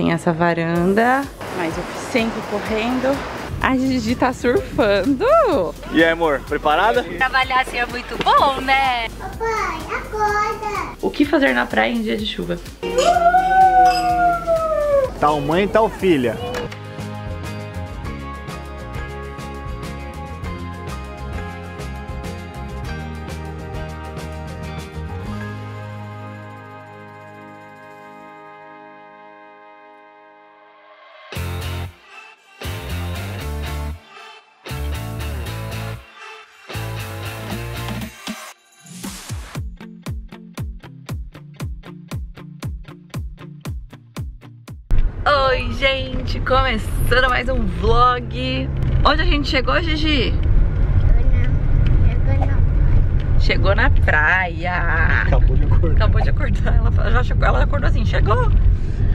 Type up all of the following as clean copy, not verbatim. Tem essa varanda, mas eu sempre correndo. A Gigi tá surfando. E aí, amor, preparada? Trabalhar assim é muito bom, né? Papai, acorda! O que fazer na praia em dia de chuva? Tal mãe, tal filha. Oi, gente! Começando mais um vlog. Onde a gente chegou, Gigi? Chegou na praia. Chegou na praia. Acabou de acordar. Ela acordou assim, chegou.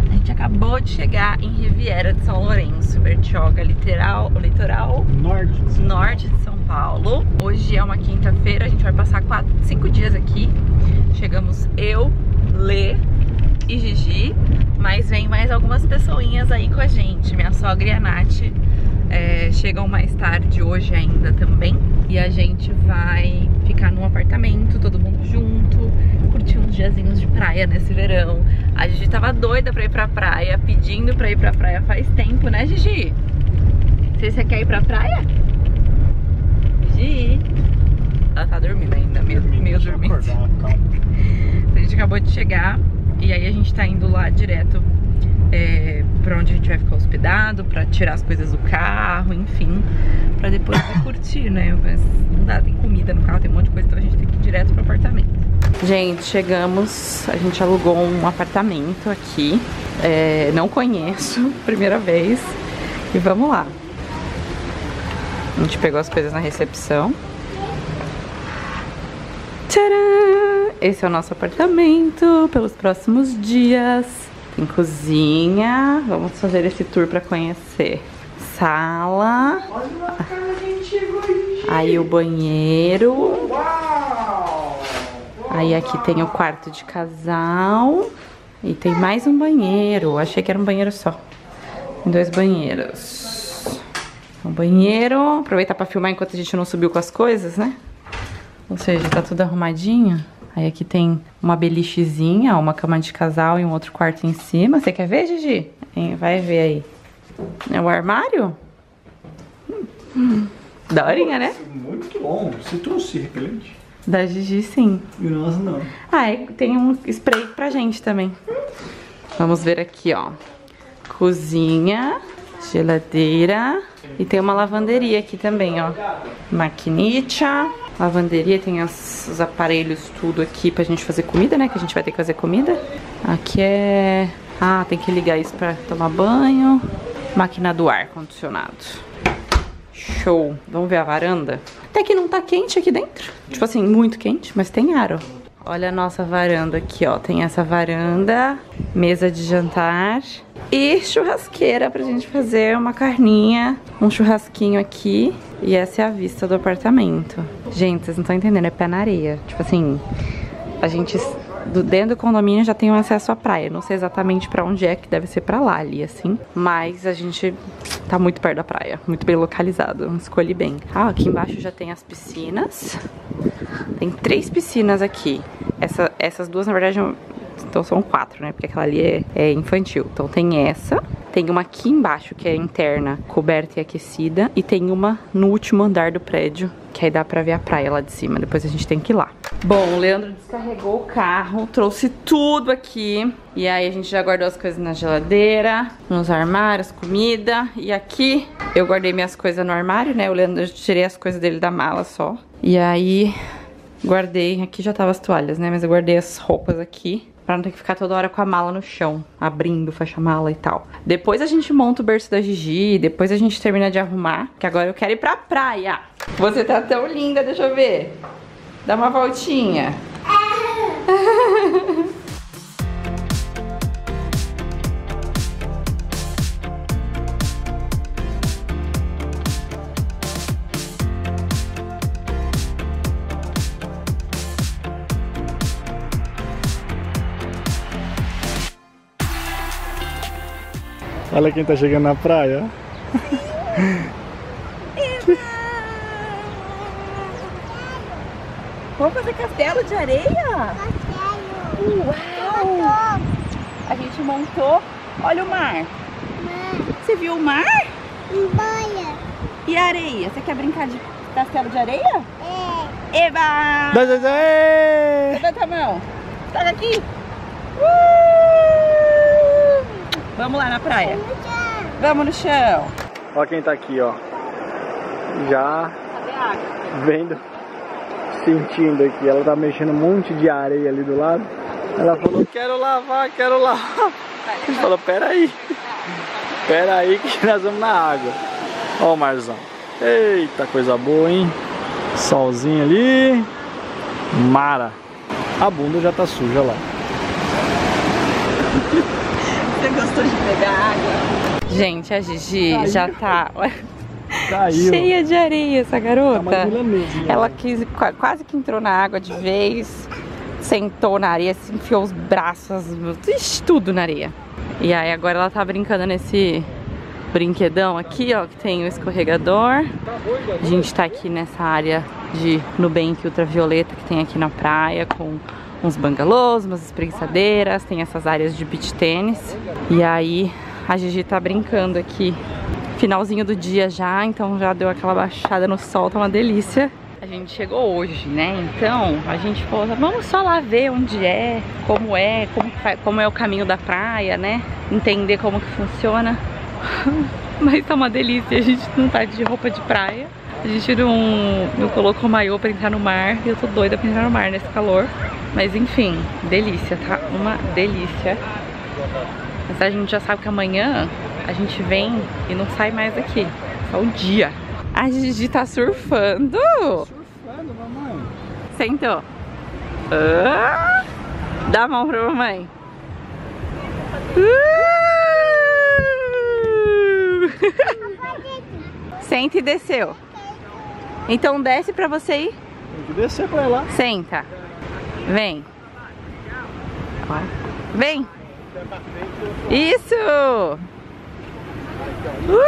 A gente acabou de chegar em Riviera de São Lourenço, Bertioga, litoral norte de São Paulo. Hoje é uma quinta-feira, a gente vai passar 5 dias aqui. Chegamos eu, Lê e Gigi. Mas vem mais algumas pessoinhas aí com a gente. Minha sogra e a Nath chegam mais tarde hoje ainda também. E a gente vai ficar num apartamento, todo mundo junto, curtir uns diazinhos de praia nesse verão. A Gigi tava doida pra ir pra praia, pedindo pra ir pra praia faz tempo, né, Gigi? Você quer ir pra praia? Gigi? Ela tá dormindo ainda, meio dormente. A gente acabou de chegar. E aí a gente tá indo lá direto pra onde a gente vai ficar hospedado, pra tirar as coisas do carro, enfim, pra depois curtir, né? Mas não dá, tem comida no carro, tem um monte de coisa, então a gente tem que ir direto pro apartamento. Gente, chegamos, a gente alugou um apartamento aqui, não conheço, primeira vez, e vamos lá. A gente pegou as coisas na recepção. Tcharam! Esse é o nosso apartamento pelos próximos dias. Tem cozinha. Vamos fazer esse tour pra conhecer. Sala. Olha lá, cara, a gente chegou aí. Aí o banheiro. Uau! Aí aqui tem o quarto de casal. E tem mais um banheiro. Achei que era um banheiro só. Tem 2 banheiros. Um banheiro. Aproveitar pra filmar enquanto a gente não subiu com as coisas, né? Ou seja, tá tudo arrumadinho. Aí aqui tem uma belichezinha, uma cama de casal e um outro quarto em cima. Você quer ver, Gigi? Vai ver aí. É o armário? Daorinha, né? Muito bom. Você trouxe repelente? Da Gigi, sim. E o nosso não. Ah, tem um spray pra gente também. Vamos ver aqui, ó. Cozinha, geladeira e tem uma lavanderia aqui também, ó. Maquinita. Lavanderia, tem os aparelhos tudo aqui pra gente fazer comida, né? Que a gente vai ter que fazer comida. Aqui é... Ah, tem que ligar isso pra tomar banho. Máquina do ar-condicionado. Show! Vamos ver a varanda? Até que não tá quente aqui dentro. Tipo assim, muito quente, mas tem ar, ó. Olha a nossa varanda aqui, ó. Tem essa varanda, mesa de jantar e churrasqueira pra gente fazer uma carninha, um churrasquinho aqui. E essa é a vista do apartamento. Gente, vocês não estão entendendo, é pé na areia. Tipo assim, a gente dentro do condomínio já tem um acesso à praia. Não sei exatamente pra onde é, que deve ser pra lá ali, assim. Mas a gente tá muito perto da praia, muito bem localizado, escolhi bem. Ah, aqui embaixo já tem as piscinas. Tem 3 piscinas aqui. Essas duas, na verdade, então são 4, né? Porque aquela ali é infantil. Então tem essa. Tem uma aqui embaixo, que é interna, coberta e aquecida. E tem uma no último andar do prédio, que aí dá pra ver a praia lá de cima. Depois a gente tem que ir lá. Bom, o Leandro descarregou o carro, trouxe tudo aqui. E aí a gente já guardou as coisas na geladeira, nos armários, comida. E aqui eu guardei minhas coisas no armário, né? O Leandro, eu tirei as coisas dele da mala só. E aí guardei, aqui já tava as toalhas, né? Mas eu guardei as roupas aqui, pra não ter que ficar toda hora com a mala no chão, abrindo, fecha a mala e tal. Depois a gente monta o berço da Gigi, depois a gente termina de arrumar, que agora eu quero ir pra praia. Você tá tão linda, deixa eu ver. Dá uma voltinha. Olha quem tá chegando na praia. Vamos fazer castelo de areia? Castelo. Uau! A gente montou. Olha o mar. Você viu o mar? E a areia? Você quer brincar de castelo de areia? É. Eba! Levanta a mão. Tá aqui. Vamos lá na praia. Vamos no chão. Olha quem tá aqui, ó. Já vendo, sentindo aqui. Ela tá mexendo um monte de areia ali do lado. Ela falou, quero lavar, quero lavar. Ele falou, pera aí que nós vamos na água. Ó o marzão. Eita, coisa boa, hein? Solzinho ali. Mara. A bunda já tá suja lá. Você gostou de pegar água? Gente, a Gigi caiu. Já tá cheia de areia, essa garota. Tá mesmo, ela quase que entrou na água de vez. Sentou na areia, se enfiou os braços, tudo na areia. E aí agora ela tá brincando nesse brinquedão aqui, ó, que tem o escorregador. A gente tá aqui nessa área de Nubank Ultravioleta que tem aqui na praia, com uns bangalôs, umas espreguiçadeiras, tem essas áreas de beach tênis. E aí a Gigi tá brincando aqui, finalzinho do dia já, então já deu aquela baixada no sol, tá uma delícia. A gente chegou hoje, né? Então a gente falou, vamos só lá ver onde é, como é o caminho da praia, né? Entender como que funciona. Mas tá uma delícia, a gente não tá de roupa de praia. A gente não colocou maiô pra entrar no mar. E eu tô doida pra entrar no mar nesse calor. Mas enfim, delícia, tá? Uma delícia. Mas a gente já sabe que amanhã a gente vem e não sai mais daqui. Só um dia. A Gigi tá surfando. Surfando, mamãe. Sentou. Ah, dá a mão pra mamãe. Senta e desceu. Então desce pra você ir. Tem que descer pra lá. Senta. Vem. Vem. Isso. Uhul.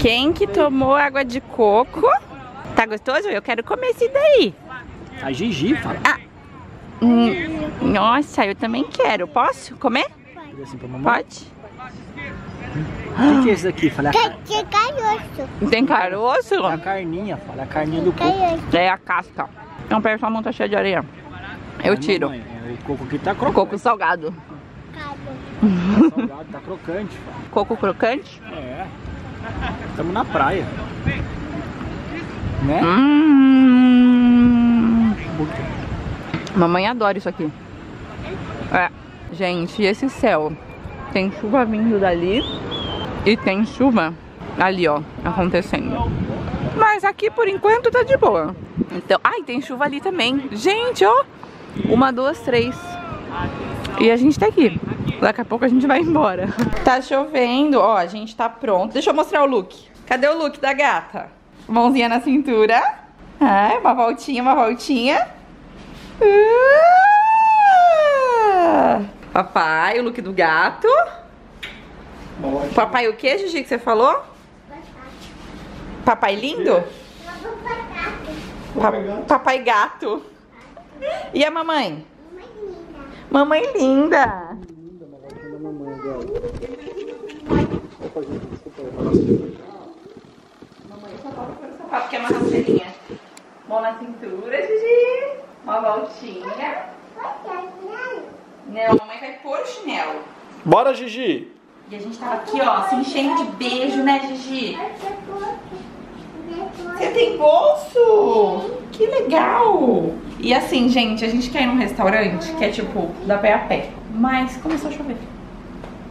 Quem que tomou água de coco? Tá gostoso? Eu quero comer esse daí. A Gigi fala. Ah. Nossa, eu também quero. Posso comer? Pode? O que é esse daqui? Fala. Tem caroço. Tem caroço? É a carninha, fala. A carninha do coco. É a casca. Não, pera, sua mão tá cheia de areia. Eu tiro. O coco aqui tá crocante. O coco salgado. Salgado, tá crocante. Fala. Coco crocante? É. Estamos na praia, né? Mamãe adora isso aqui. É. Gente, esse céu. Tem chuva vindo dali e tem chuva ali, ó, acontecendo. Mas aqui, por enquanto, tá de boa. Então, ai, tem chuva ali também. Gente, ó, 1, 2, 3. E a gente tá aqui. Daqui a pouco a gente vai embora. Tá chovendo, ó, a gente tá pronto. Deixa eu mostrar o look. Cadê o look da gata? Mãozinha na cintura. Ah, uma voltinha, uma voltinha. Papai, o look do gato. Papai o que, Gigi, que você falou? Papai lindo? Papai gato. E a mamãe? Mamãe linda. Mamãe, só volta para o sapato, que é uma rasteirinha. Mão na cintura, Gigi. Uma voltinha. Não, mamãe vai pôr o chinelo. Bora, Gigi. E a gente tava aqui, ó, se enchendo de beijo, né, Gigi? Você tem bolso? Que legal! E assim, gente, a gente quer ir num restaurante que é tipo, dá pé a pé. Mas começou a chover.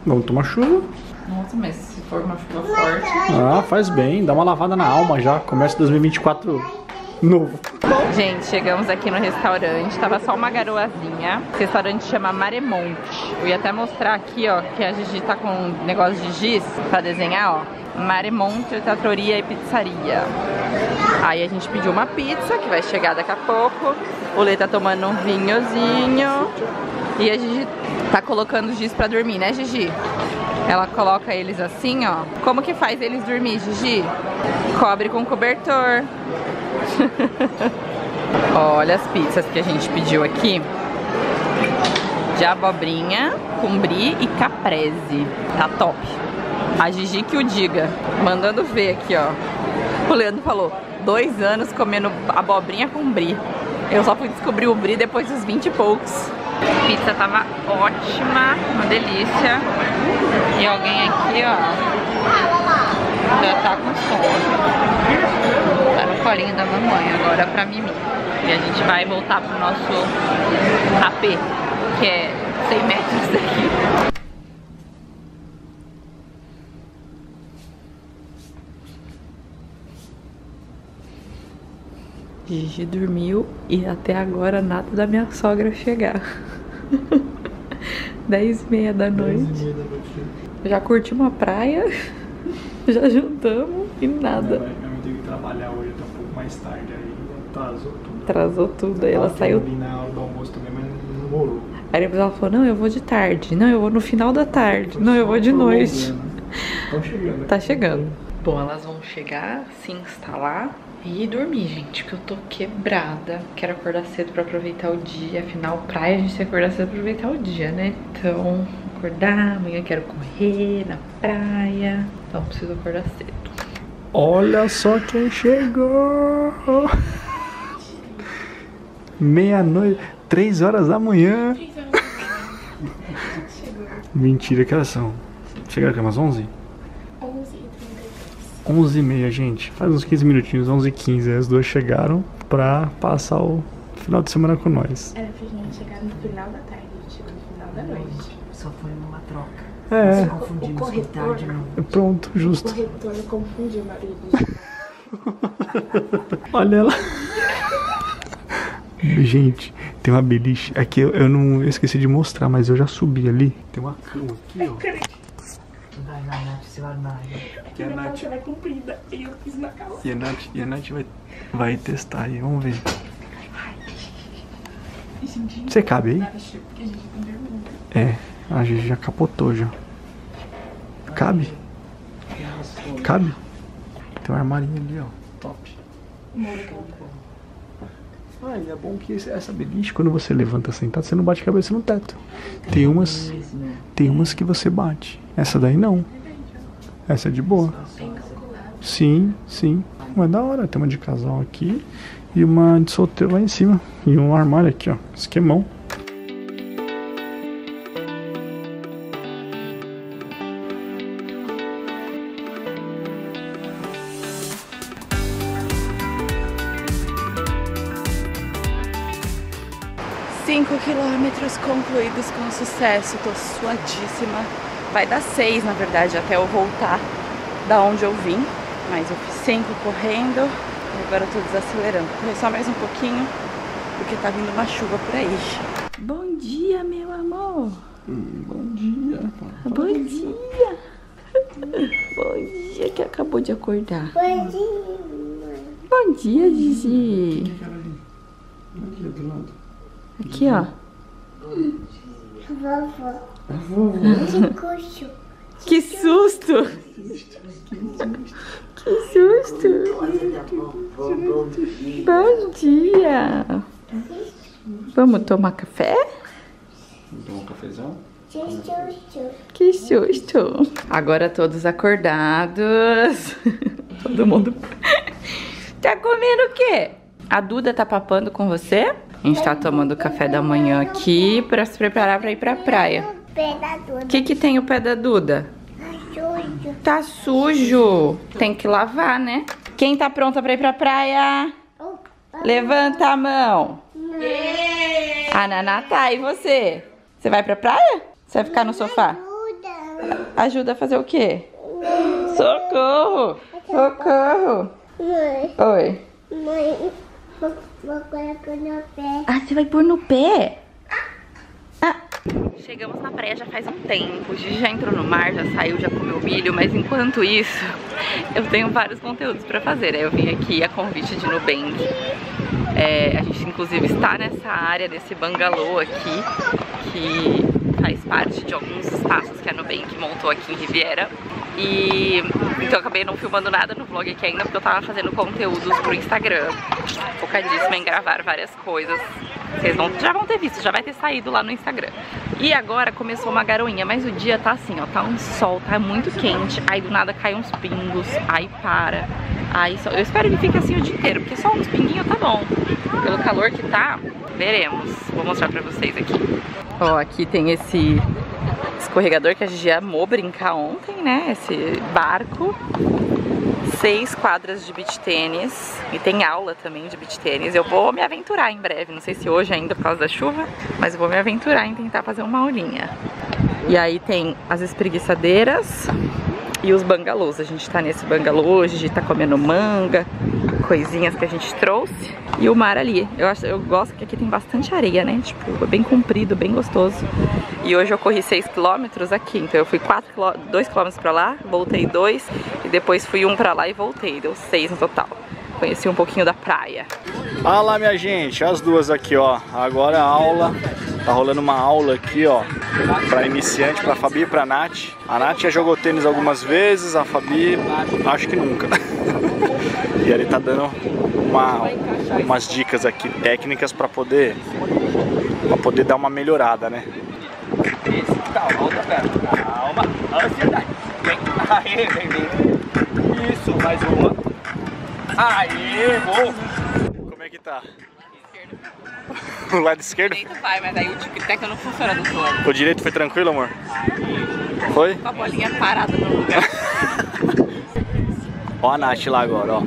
Vamos tomar chuva. Nossa, mas se for uma chuva forte... Ah, faz bem. Dá uma lavada na alma já. Começa 2024 novo. Gente, chegamos aqui no restaurante. Tava só uma garoazinha. O restaurante chama Maremonte. Eu ia até mostrar aqui, ó, que a Gigi tá com um negócio de giz pra desenhar, ó. Maremonte, trattoria e pizzaria. Aí a gente pediu uma pizza, que vai chegar daqui a pouco. o Lê tá tomando um vinhozinho e a Gigi tá colocando os Gis pra dormir, né, Gigi? Ela coloca eles assim, ó. Como que faz eles dormir, Gigi? Cobre com cobertor. Olha as pizzas que a gente pediu aqui. De abobrinha, com brie e caprese. Tá top. A Gigi que o diga. Mandando ver aqui, ó. O Leandro falou, 2 anos comendo abobrinha com brie. Eu só fui descobrir o brie depois dos 20 e poucos. A pizza tava ótima, uma delícia. E alguém aqui, ó, já tá com sono. Tá no colinho da mamãe, agora pra mimir. E a gente vai voltar pro nosso AP, que é 100 metros daqui. Gigi dormiu e até agora nada da minha sogra chegar. 10h30 da noite. Já curti uma praia, já jantamos e nada. Não, eu tenho que trabalhar hoje, tá um pouco mais tarde, aí atrasou tudo. Atrasou tudo, aí ela saiu... na hora do almoço também, mas não rolou. Aí depois ela falou, não, eu vou de tarde, não, eu vou no final da tarde, não, eu vou de noite. Estão chegando. Tá chegando. Bom, elas vão chegar, se instalar e dormir, gente, que eu tô quebrada. Quero acordar cedo pra aproveitar o dia. Afinal, praia, a gente tem que acordar cedo pra aproveitar o dia, né? Então, acordar, amanhã quero correr na praia. Então, preciso acordar cedo. Olha só quem chegou! 00:30, 3h da manhã. 3h da manhã. Chegou. Mentira, que horas são? Chegaram aqui umas 11? 11h30, gente. Faz uns 15 minutinhos, 11h15. As duas chegaram pra passar o final de semana com nós. Era pra gente chegar no final da tarde, a gente chegou no final da noite. Só foi numa troca. É. Nós confundimos com tarde, não. Pronto, justo. O corretor confundiu o marido. Olha ela. Gente, tem uma beliche. Aqui eu não esqueci de mostrar, mas eu já subi ali. Tem uma cama aqui, ó. Vai lá, Nath, você vai lá. Aqui a Nath vai comprida, eu fiz na calça. E a Nath vai testar aí, vamos ver. Você cabe aí? É, a gente já capotou já. Cabe? Cabe? Tem um armarinho ali, ó, top. Ah, e é bom que essa beliche, quando você levanta sentado, você não bate a cabeça no teto. Tem umas que você bate. Essa daí não. Essa é de boa. Sim, sim. Mas da hora. Tem uma de casal aqui e uma de solteiro lá em cima. E um armário aqui, ó. Esquemão. Quilômetros concluídos com sucesso, tô suadíssima. Vai dar 6, na verdade, até eu voltar da onde eu vim. Mas eu fiz 5 correndo e agora eu tô desacelerando. Corri só mais um pouquinho, porque tá vindo uma chuva por aí. Bom dia, meu amor. Bom dia. Bom dia. Bom dia, que acabou de acordar. Bom dia. Bom dia, Gigi. O que era ali? Aqui do lado. Aqui, ó. Vovó. Que susto! Que susto! Bom dia! Vamos tomar café? Tomar um cafezão? Que susto! Agora todos acordados. Todo mundo... Tá comendo o quê? A Duda tá papando com você? A gente tá tomando café da manhã aqui pra se preparar pra ir pra praia. O que que tem o pé da Duda? Tá sujo. Tem que lavar, né? Quem tá pronta pra ir pra praia? Levanta a mão. A Naná tá, e você? Você vai pra praia? Você vai ficar no sofá? Ajuda a fazer o quê? Socorro! Socorro! Oi. Mãe, vou colocar no pé. Ah, você vai pôr no pé? Ah. Chegamos na praia já faz um tempo. Gigi já entrou no mar, já saiu, já comeu milho. Mas enquanto isso, eu tenho vários conteúdos pra fazer. Aí eu vim aqui a convite de Nubank A gente inclusive está nessa área desse bangalô aqui, que faz parte de alguns espaços que a Nubank montou aqui em Riviera. E então eu acabei não filmando nada no vlog aqui ainda, porque eu tava fazendo conteúdos pro Instagram, focadíssima em gravar várias coisas. Vocês já vão ter visto, já vai ter saído lá no Instagram. E agora começou uma garoinha, mas o dia tá assim, ó, tá um sol, tá muito quente. Aí do nada cai uns pingos, aí para. Aí só, eu espero que fique assim o dia inteiro, porque só uns pinguinhos tá bom. Pelo calor que tá, veremos. Vou mostrar pra vocês aqui. Ó, aqui tem esse escorregador que a Gigi amou brincar ontem, né? Esse barco. 6 quadras de beach tênis e tem aula também de beach tênis. Eu vou me aventurar em breve, não sei se hoje ainda por causa da chuva, mas eu vou me aventurar em tentar fazer uma aulinha. E aí tem as espreguiçadeiras e os bangalôs. A gente tá nesse bangalô, a gente tá comendo manga, coisinhas que a gente trouxe. E o mar ali, eu gosto que aqui tem bastante areia, né? Tipo, é bem comprido, bem gostoso. E hoje eu corri 6 km aqui, então eu fui 2 km pra lá, voltei 2 e depois fui 1 pra lá e voltei, deu 6 no total. Conheci um pouquinho da praia. Olá, minha gente, as duas aqui, ó. Agora a aula, tá rolando uma aula aqui, ó, pra iniciante, pra Fabi e pra Nath. A Nath já jogou tênis algumas vezes, a Fabi acho que nunca. E ele tá dando umas dicas aqui, técnicas pra poder dar uma melhorada, né? Calma, ansiedade. Vem, aê, vem. Isso, mais uma. Aê, bom. Como é que tá? O lado esquerdo? O direito vai, mas aí o tic-tac não funciona do seu lado. O direito foi tranquilo, amor? Foi? Com a bolinha parada no lugar. Ó a Nath lá agora, ó.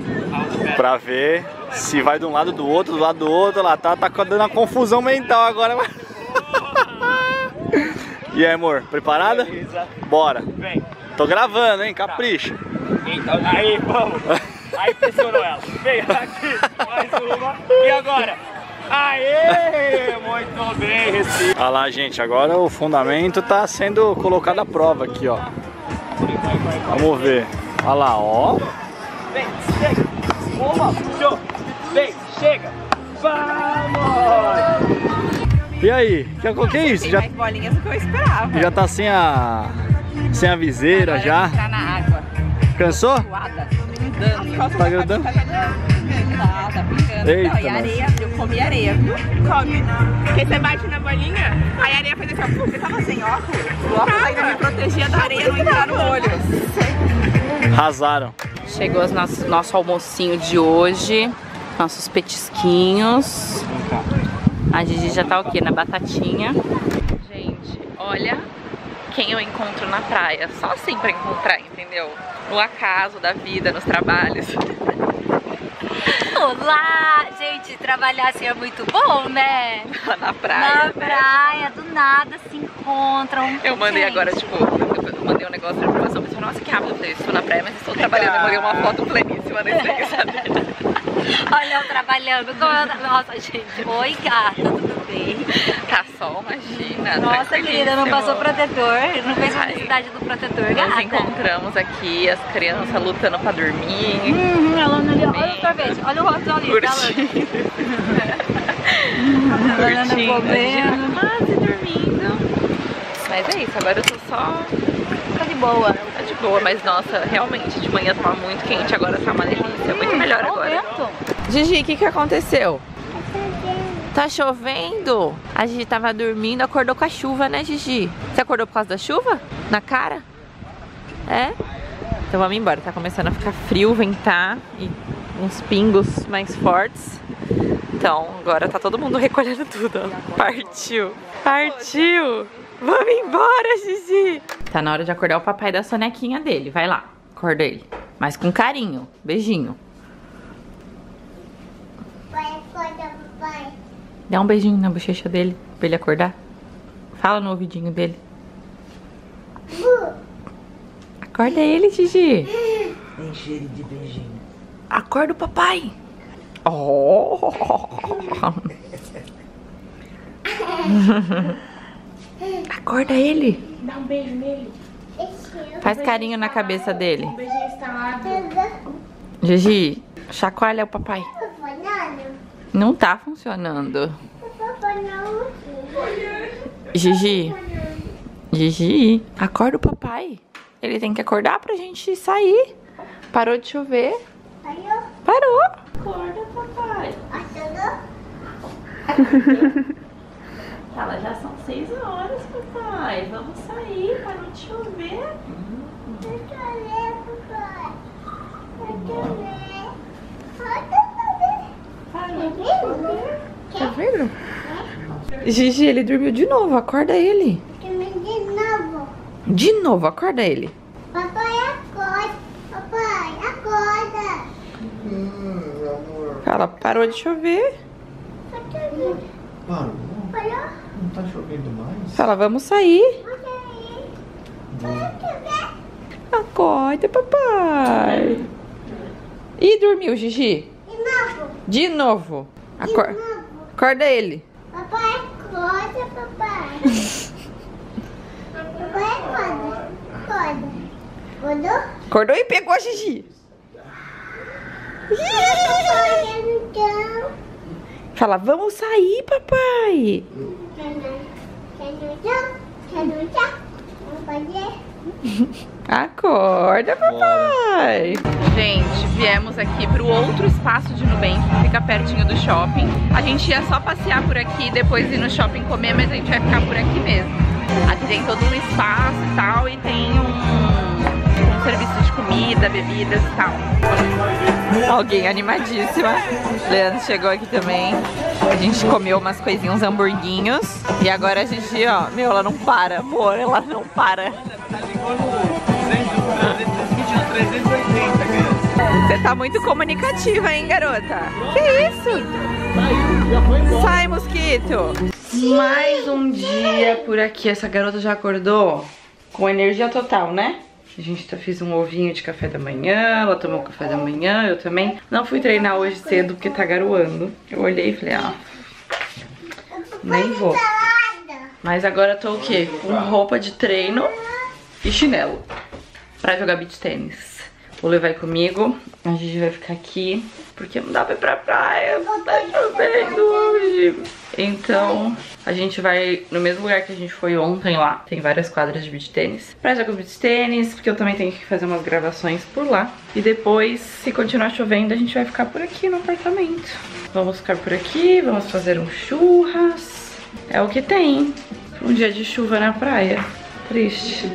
Pra ver se vai de um lado do outro, do lado do outro. Ela tá dando uma confusão mental agora. E aí, amor, preparada? Beleza. Bora. Vem. Tô gravando, hein? Capricha. Então, aí, vamos. Aí pressionou ela. Vem aqui, mais uma. E agora? Aê! Muito bem, Recife. Olha lá, gente. Agora o fundamento tá sendo colocado à prova aqui, ó. Vamos ver. Olha lá, ó. Vem, chega. Uma, show. Vem, chega. Vamos! E aí? Que é isso? Já... mais bolinhas do que eu esperava. Já tá sem a viseira. Agora já. Entrar na água. Cansou? Tô suada, tô grudando. Tá grudando? Tá pingando. Eita, não, e areia, eu comi areia, viu? Come. Porque você bate na bolinha, aí a areia faz assim, ó. Porque tava sem óculos. O óculos ainda me protegia da areia não entrar no olho. Arrasaram. Chegou nosso almocinho de hoje. Nossos petisquinhos. A Gigi já tá o quê? Na batatinha. Gente, olha quem eu encontro na praia. Só assim pra encontrar, entendeu? No acaso da vida, nos trabalhos. Olá! Gente, trabalhar assim é muito bom, né? Na praia. Na praia, do nada se encontram. Eu mandei agora, tipo, eu mandei um negócio de informação. Mas eu falei, nossa, que rápido, eu falei, estou na praia, mas estou trabalhando. Eu mandei uma foto pleníssima nesse negócio. Olha eu trabalhando, nossa gente, oi gata, tudo bem? Tá sol, imagina. Nossa querida, não passou protetor, não fez necessidade do protetor, gata. Nós encontramos aqui as crianças lutando pra dormir. Alana ali, olha o sorvete, olha o rosto ali, Alana. Curtindo. Ah, se dormindo. Mas é isso, agora eu tô só... Tá de boa. Tá de boa, mas nossa, realmente de manhã tava muito quente, agora tá uma delícia, muito melhor agora. Gigi, o que aconteceu? Tá chovendo? A Gigi tava dormindo, acordou com a chuva, né, Gigi? Você acordou por causa da chuva? Na cara? É? Então vamos embora, tá começando a ficar frio, ventar e uns pingos mais fortes. Então agora tá todo mundo recolhendo tudo. Partiu! Partiu! Vamos embora, Gigi! Tá na hora de acordar o papai da sonequinha dele. Vai lá, acorda ele. Mas com carinho. Beijinho. Vai, acorda, papai. Dá um beijinho na bochecha dele, pra ele acordar. Fala no ouvidinho dele. Acorda ele, Gigi. Enche ele de beijinho. Acorda o papai. Oh! Acorda ele. Dá um beijo nele. Faz carinho na cabeça dele. Um beijinho instalado. Gigi, chacoalha o papai. Não tá funcionando. Gigi. Gigi, acorda o papai. Ele tem que acordar pra gente sair. Parou de chover. Parou. Parou. Acorda, papai. Acordou? Fala, já são 6 horas, papai. Vamos sair, parou de chover. Eu chorei, papai. Eu chorei. Parou de chover. Tá vendo? Gigi, ele dormiu de novo. Acorda ele. De novo, acorda ele. Papai, acorda. Fala, parou de chover. Parou? Não tá chovendo mais? Fala, vamos sair. Acorda, papai. E dormiu, Gigi? De novo. De novo. Acorda ele. Papai, acorda, papai. Acordou? Acordou e pegou a Gigi. Fala, vamos sair, papai. Acorda, papai. Gente, viemos aqui pro outro espaço de Nubank, que fica pertinho do shopping. A gente ia só passear por aqui e depois ir no shopping comer, mas a gente vai ficar por aqui mesmo. Aqui tem todo um espaço e tal, e tem um serviço de comida, bebidas e tal. Alguém animadíssima. Leandro chegou aqui também. A gente comeu umas coisinhas, uns hamburguinhos. E agora a Gigi, ó, meu, ela não para, amor, ela não para. Você tá muito comunicativa, hein, garota? Que isso? Sai, mosquito! Mais um dia por aqui. Essa garota já acordou com energia total, né? A gente fez um ovinho de café da manhã, ela tomou café da manhã, eu também. Não fui treinar hoje cedo porque tá garoando. Eu olhei e falei, ah, nem vou. Mas agora tô o quê? Com roupa de treino e chinelo pra jogar beach tênis. Vou levar comigo, a Gigi vai ficar aqui, porque não dá pra ir pra praia, não tá chovendo hoje. Então, a gente vai no mesmo lugar que a gente foi ontem lá. Tem várias quadras de beach tênis. Pra jogar beach tênis, porque eu também tenho que fazer umas gravações por lá. E depois, se continuar chovendo, a gente vai ficar por aqui no apartamento. Vamos ficar por aqui, vamos fazer um churras. É o que tem, um dia de chuva na praia. Triste.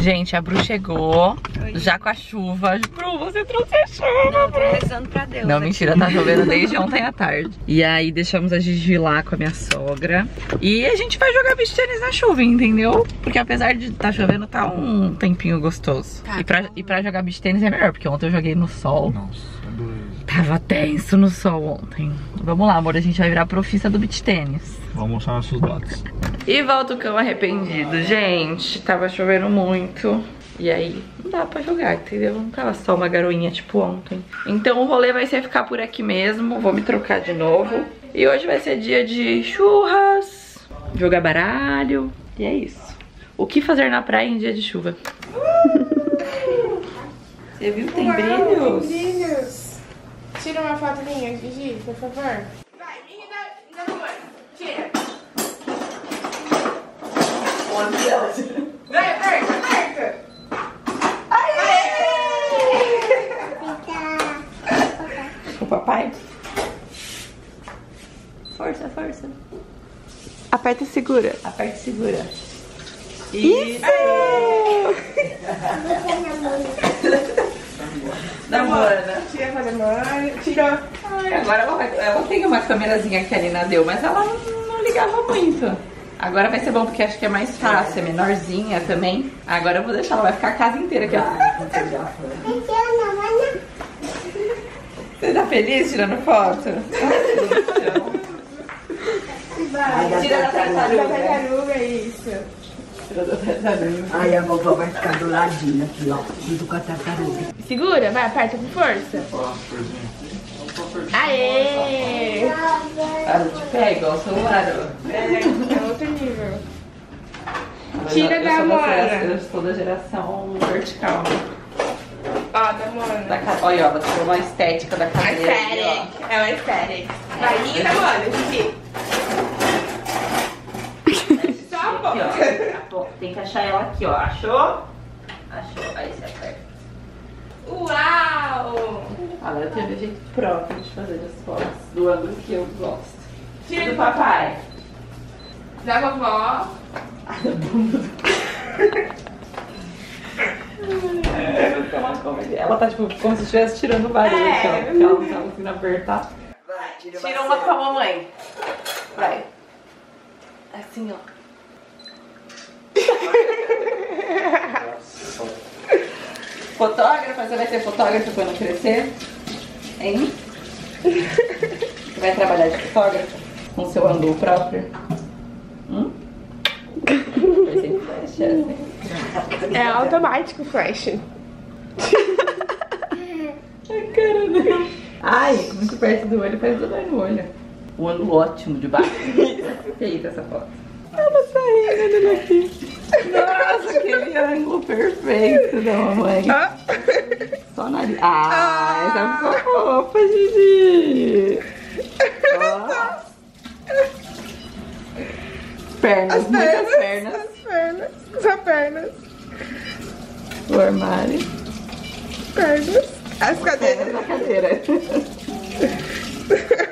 Gente, a Bru chegou, oi, já com a chuva. Bru, você trouxe a chuva, não, Bru. Tô rezando pra Deus. Não, mentira, tá chovendo desde ontem à tarde. E aí deixamos a Gigi lá com a minha sogra. E a gente vai jogar beach tênis na chuva, entendeu? Porque apesar de tá chovendo, tá um tempinho gostoso. Tá, e pra jogar beach tênis é melhor, porque ontem eu joguei no sol. Nossa, tava tenso no sol ontem. Vamos lá, amor, a gente vai virar profissa do beach tênis. Vamos mostrar nossos dotes. E volta o cão arrependido, gente. Tava chovendo muito. E aí, não dá pra jogar, entendeu? Não tava só uma garoinha tipo ontem. Então o rolê vai ser ficar por aqui mesmo. Vou me trocar de novo. E hoje vai ser dia de churras, jogar baralho. E é isso. O que fazer na praia em dia de chuva? Você viu? Tem brilhos. Tem brilhos. Tira uma foto minha, Gigi, por favor. Vai, minha da rua. Tira. Vai, aperta, aperta! Aê! O papai. Força, força. Aperta e segura. Aperta e segura. Isso! Da Moana. Tira a Moana. Tira. Ai, agora ela tem uma câmerazinha que a Nina deu, mas ela não ligava muito. Agora vai ser bom porque acho que é mais fácil, é menorzinha também. Agora eu vou deixar, ela vai ficar a casa inteira aqui, ó. Você tá feliz tirando foto? Vai, tira da tartaruga, é isso. Tira da tartaruga. Aí a vovó vai ficar do ladinho aqui, ó, junto com a tartaruga. Segura, vai, aperta com força. Aê! Ela te pega, ó, o celular. É outro nível. Tira da Moana. Eu sou da geração vertical. Ó, da Moana. Olha, ó, ela tirou uma estética da cadeira. É uma estética. Aí, olha, aqui. Só a boca. Aqui, ó. A boca. Tem que achar ela aqui, ó. Achou? Achou. Aí você aperta. Uau! Agora eu tenho um jeito próprio de fazer as fotos do ângulo que eu gosto. Tira do papai. Da vovó. A bunda do ela tá tipo como se estivesse tirando o barulho, então, ela não tá conseguindo apertar. Vai, tira uma com a mamãe. Vai. Assim, ó. Fotógrafa, você vai ser fotógrafa quando crescer? Hein? Você vai trabalhar de fotógrafa? Com seu ângulo próprio? É automático o flash. A cara dela. Ai, muito perto do olho, parece dor no olho. O ângulo ótimo de baixo. Feita essa foto. Ela tá rindo dele aqui. Nossa, aquele ângulo perfeito da mamãe. Só nariz. Ai, tá fofa, Gigi. Ó. Pernas, muitas pernas. As pernas. O armário. Pernas. As cadeiras. A cadeira.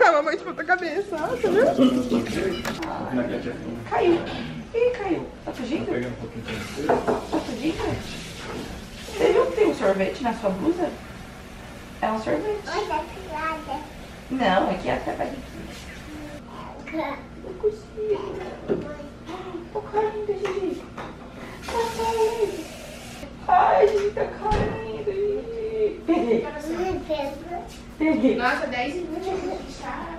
A mamãe de ponta cabeça, tá vendo? Caiu. Ih, caiu. Tá fugindo? Tá fugindo? Você viu que tem um sorvete na sua blusa? É um sorvete. Não, aqui é a barriguinha. Não consigo. O carinho da Gigi. Tá caindo. Ai, Gigi, tá caindo, Gigi. Peguei. Peguei. Nossa, 10 minutos eu vou deixar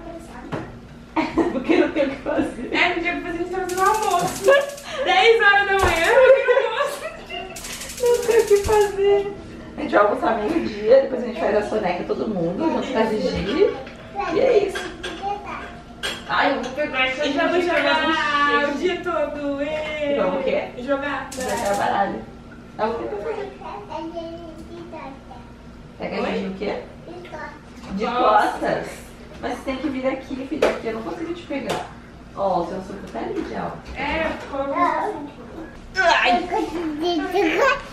abraçada. Porque não tem o que fazer. É, não tinha o que fazer, a gente tá fazendo almoço. 10 horas da manhã, não tem o que fazer. A gente vai almoçar meio-dia, depois a gente faz a soneca todo mundo, junto com a Gigi. E é isso. Ai, eu vou pegar essa gente. Vamos jogar o dia todo. E vamos o quê? Jogar baralho. É o que eu tô fazendo? Pega a gente de quê? De costas. Mas você tem que vir aqui, filha, porque eu não consigo te pegar. Ó, o seu suco tá ali já. É, ai,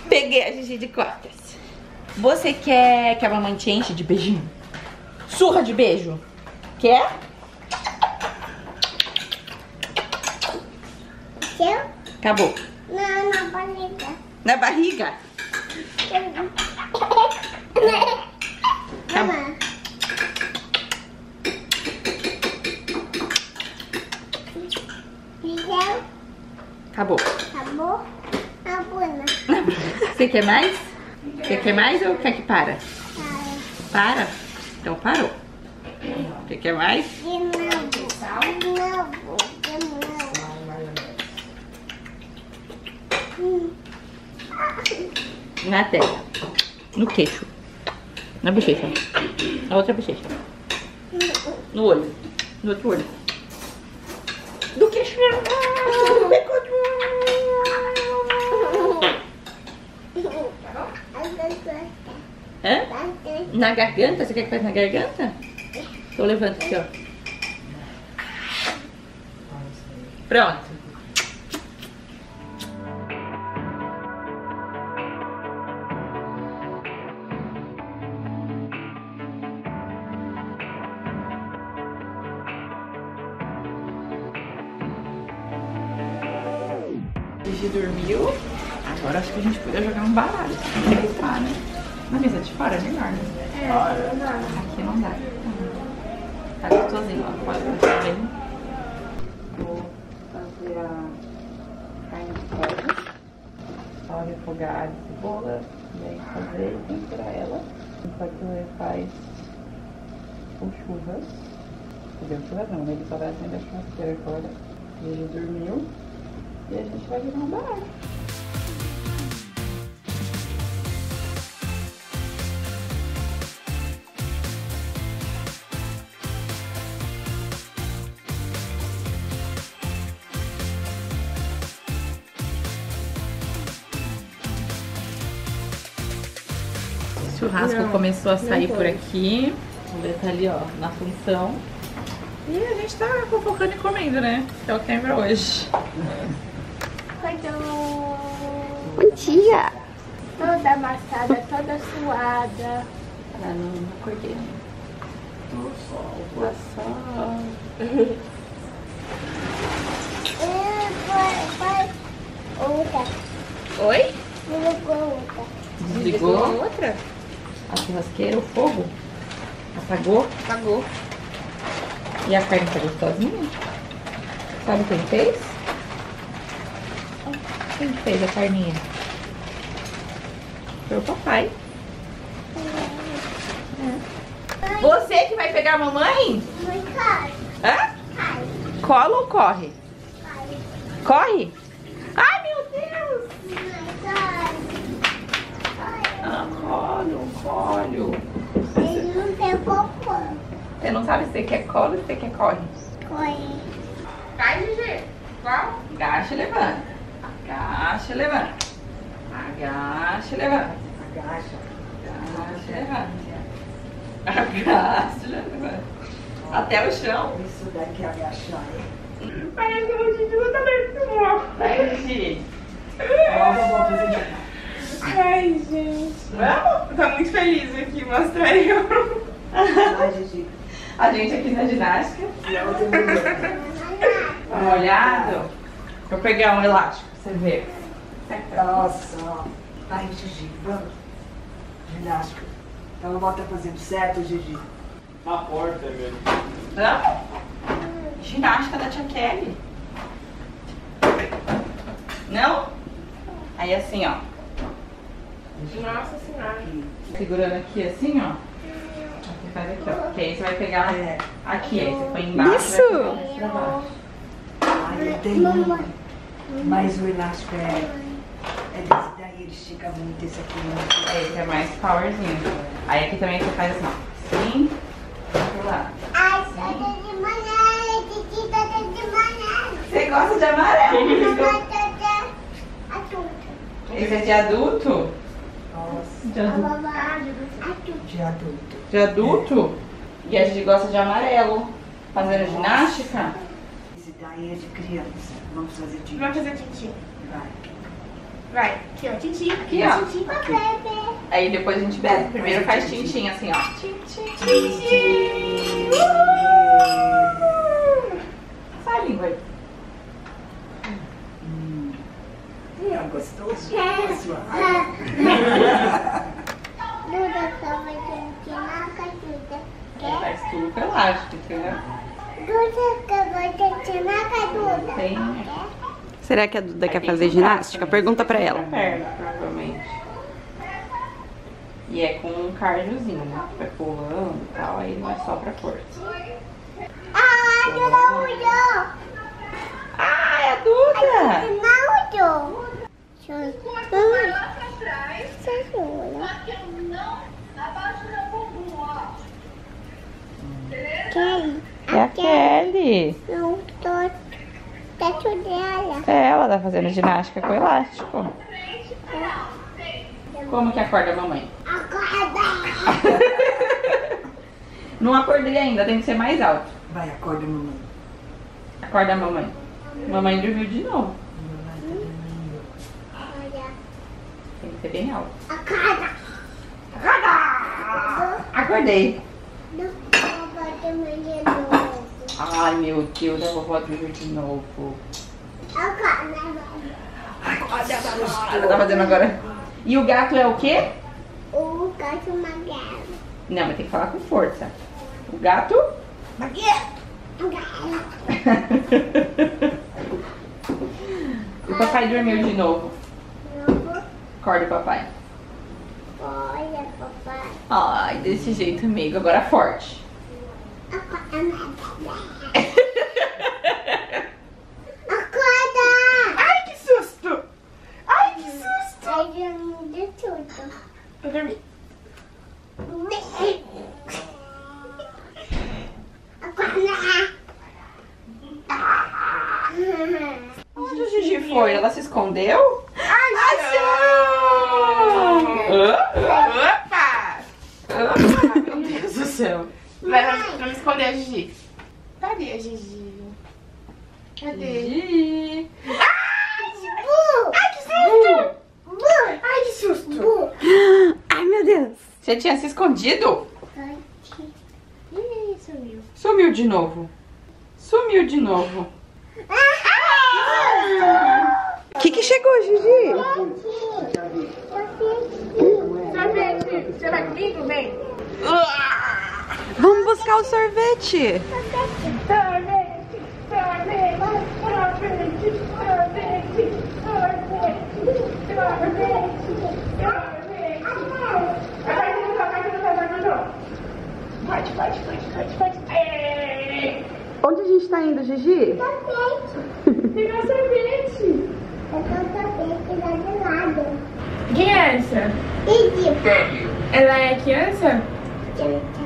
peguei a Gigi de costas. Você quer que a mamãe te enche de beijinho? Surra de beijo? Quer? Acabou. Não, na barriga. Na barriga? Mamãe. Acabou. Acabou. Na bunda. Você quer mais? Você quer mais ou quer que para? Para. Para? Então parou. Você quer mais? De novo. De novo. De novo. Na testa, no queixo, na bochecha, na outra bochecha, no olho, no outro olho, do queixo. Hã? Na garganta? Você quer que faça na garganta? Então levanta aqui, ó. Pronto. Dormiu. Agora acho que a gente podia jogar um baralho. Tem que estar, né? Na mesa de fora é melhor, né? É, não dá. Aqui não dá. Tá gostosinho, ó. Pode deixar bem. Vou fazer a carne de porco. Olha, refogar alho e cebola. E aí fazer e temperar ela. Só que ele faz o churras. Cadê o churras? Não, ele só vai acender a churrasqueira agora. E ele dormiu. E a gente vai virar um baralho. O churrasco começou a sair por aqui. Vamos ver, tá ali, ó, na função. E a gente tá fofocando e comendo, né? Que é o que tem pra hoje. Bom dia! Toda amassada, toda suada. Ah, não acordei. Nossa, sol. Outra. Oi? Desligou outra. Desligou outra? A churrasqueira, o fogo? Apagou? Apagou. E a carne tá gostosinha? Sabe quem fez? Quem fez a carninha? Foi o papai. É. Você que vai pegar a mamãe? Mãe, corre. Hã? Corre. Cola ou corre? Corre. Corre? Ai, meu Deus! Ah, colo, colo. Ele não tem popô. Você não sabe se você quer colo ou se você quer corre? Corre. Cai, Gigi. Qual? Agacha e levanta. Agacha e levanta. Agacha e levanta. Agacha. Agacha e levanta. Agacha e levanta. Até o chão. Isso daqui é agachar, hein? Parece que o Gigi não tá muito bom. Ai, Gigi. Ai, gente. Vamos? Tô muito feliz aqui, mostrar eu. Ai, Gigi. A gente aqui na ginástica. Tá molhado? Vou pegar um elástico pra você ver. Nossa. Ai, Gigi, vamos. Ginástica. Ela bota fazendo certo, Gigi. Na porta mesmo. Vamos? Ginástica da tia Kelly. Não? Aí assim, ó. Nossa senhora. Segurando aqui assim, ó. Você faz aqui, ó. Porque aí você vai pegar aqui, aí você põe embaixo. Isso! Vai pra baixo. Ai, eu tenho. Mas o elástico é desse daí, ele estica muito esse aqui. Né? Esse é mais powerzinho. Aí aqui também você faz assim, ó. Sim. Pro lado. Ai, sim. Você gosta de amarelo? Esse é de adulto? Nossa. De adulto. De adulto. De adulto? É. E a gente gosta de amarelo. Fazendo ginástica? Esse daí é de criança. Vamos fazer titi. Vamos fazer titi. Vai. Aqui, ó. Titi. Aqui, ó. Titi. Aí depois a gente bebe. Primeiro faz tintim, assim, ó. Tintim. Tintim. Sai a língua aí. Gostoso? Duda só vai continuar com a Duda. Ele faz tudo com elástico, entendeu? Duda só vai continuar com a Duda. Tem. Será que a Duda quer fazer ginástica? Pergunta pra ela. Perna, provavelmente. E é com um cardiozinho, né? Vai pulando e tal, aí não é só pra força. Ah, Duda mudou! Ah, é a Duda! Não mudou! É a Kelly. Não tô. Teto dela. É, ela tá fazendo ginástica com elástico. Como que acorda a mamãe? Acorda! Não acordei ainda, tem que ser mais alto. Vai, acorda a mamãe. Acorda a mamãe. Mamãe dormiu de novo. É bem alto. Acorda! Acorda! Acordei. Não, vovó dormiu de novo. Ai, meu Deus, a vovó dormiu de novo. Acorda, vovó. Ela tá fazendo agora. E o gato é o quê? O gato magrelo. Não, mas tem que falar com força. O gato? Magrelo. O papai dormiu de novo. Acorda, papai. Olha, papai. Ai, desse jeito, amigo. Agora forte. Acorda! Ai, que susto! Ai, que susto! Ai, eu não dei tudo. Eu dormi. Acorda! Onde a Gigi foi? Ela se escondeu? Opa! Meu Deus do céu. Vai, vamos esconder a Gigi. Cadê a Gigi? Cadê? Gigi! Ai, que susto! Ai, que susto! Ai, meu Deus! Você tinha se escondido? Ai, ih, sumiu. Sumiu de novo. Sumiu de novo. O que chegou, Gigi? Sorvete. Você vai comigo, bem? Vamos buscar o sorvete. Sorvete. Onde a gente tá indo, Gigi? Sorvete. Pegar sorvete. Eu quero sorvete lá de lado. Quem é essa? Egita. Ela é criança? Criança.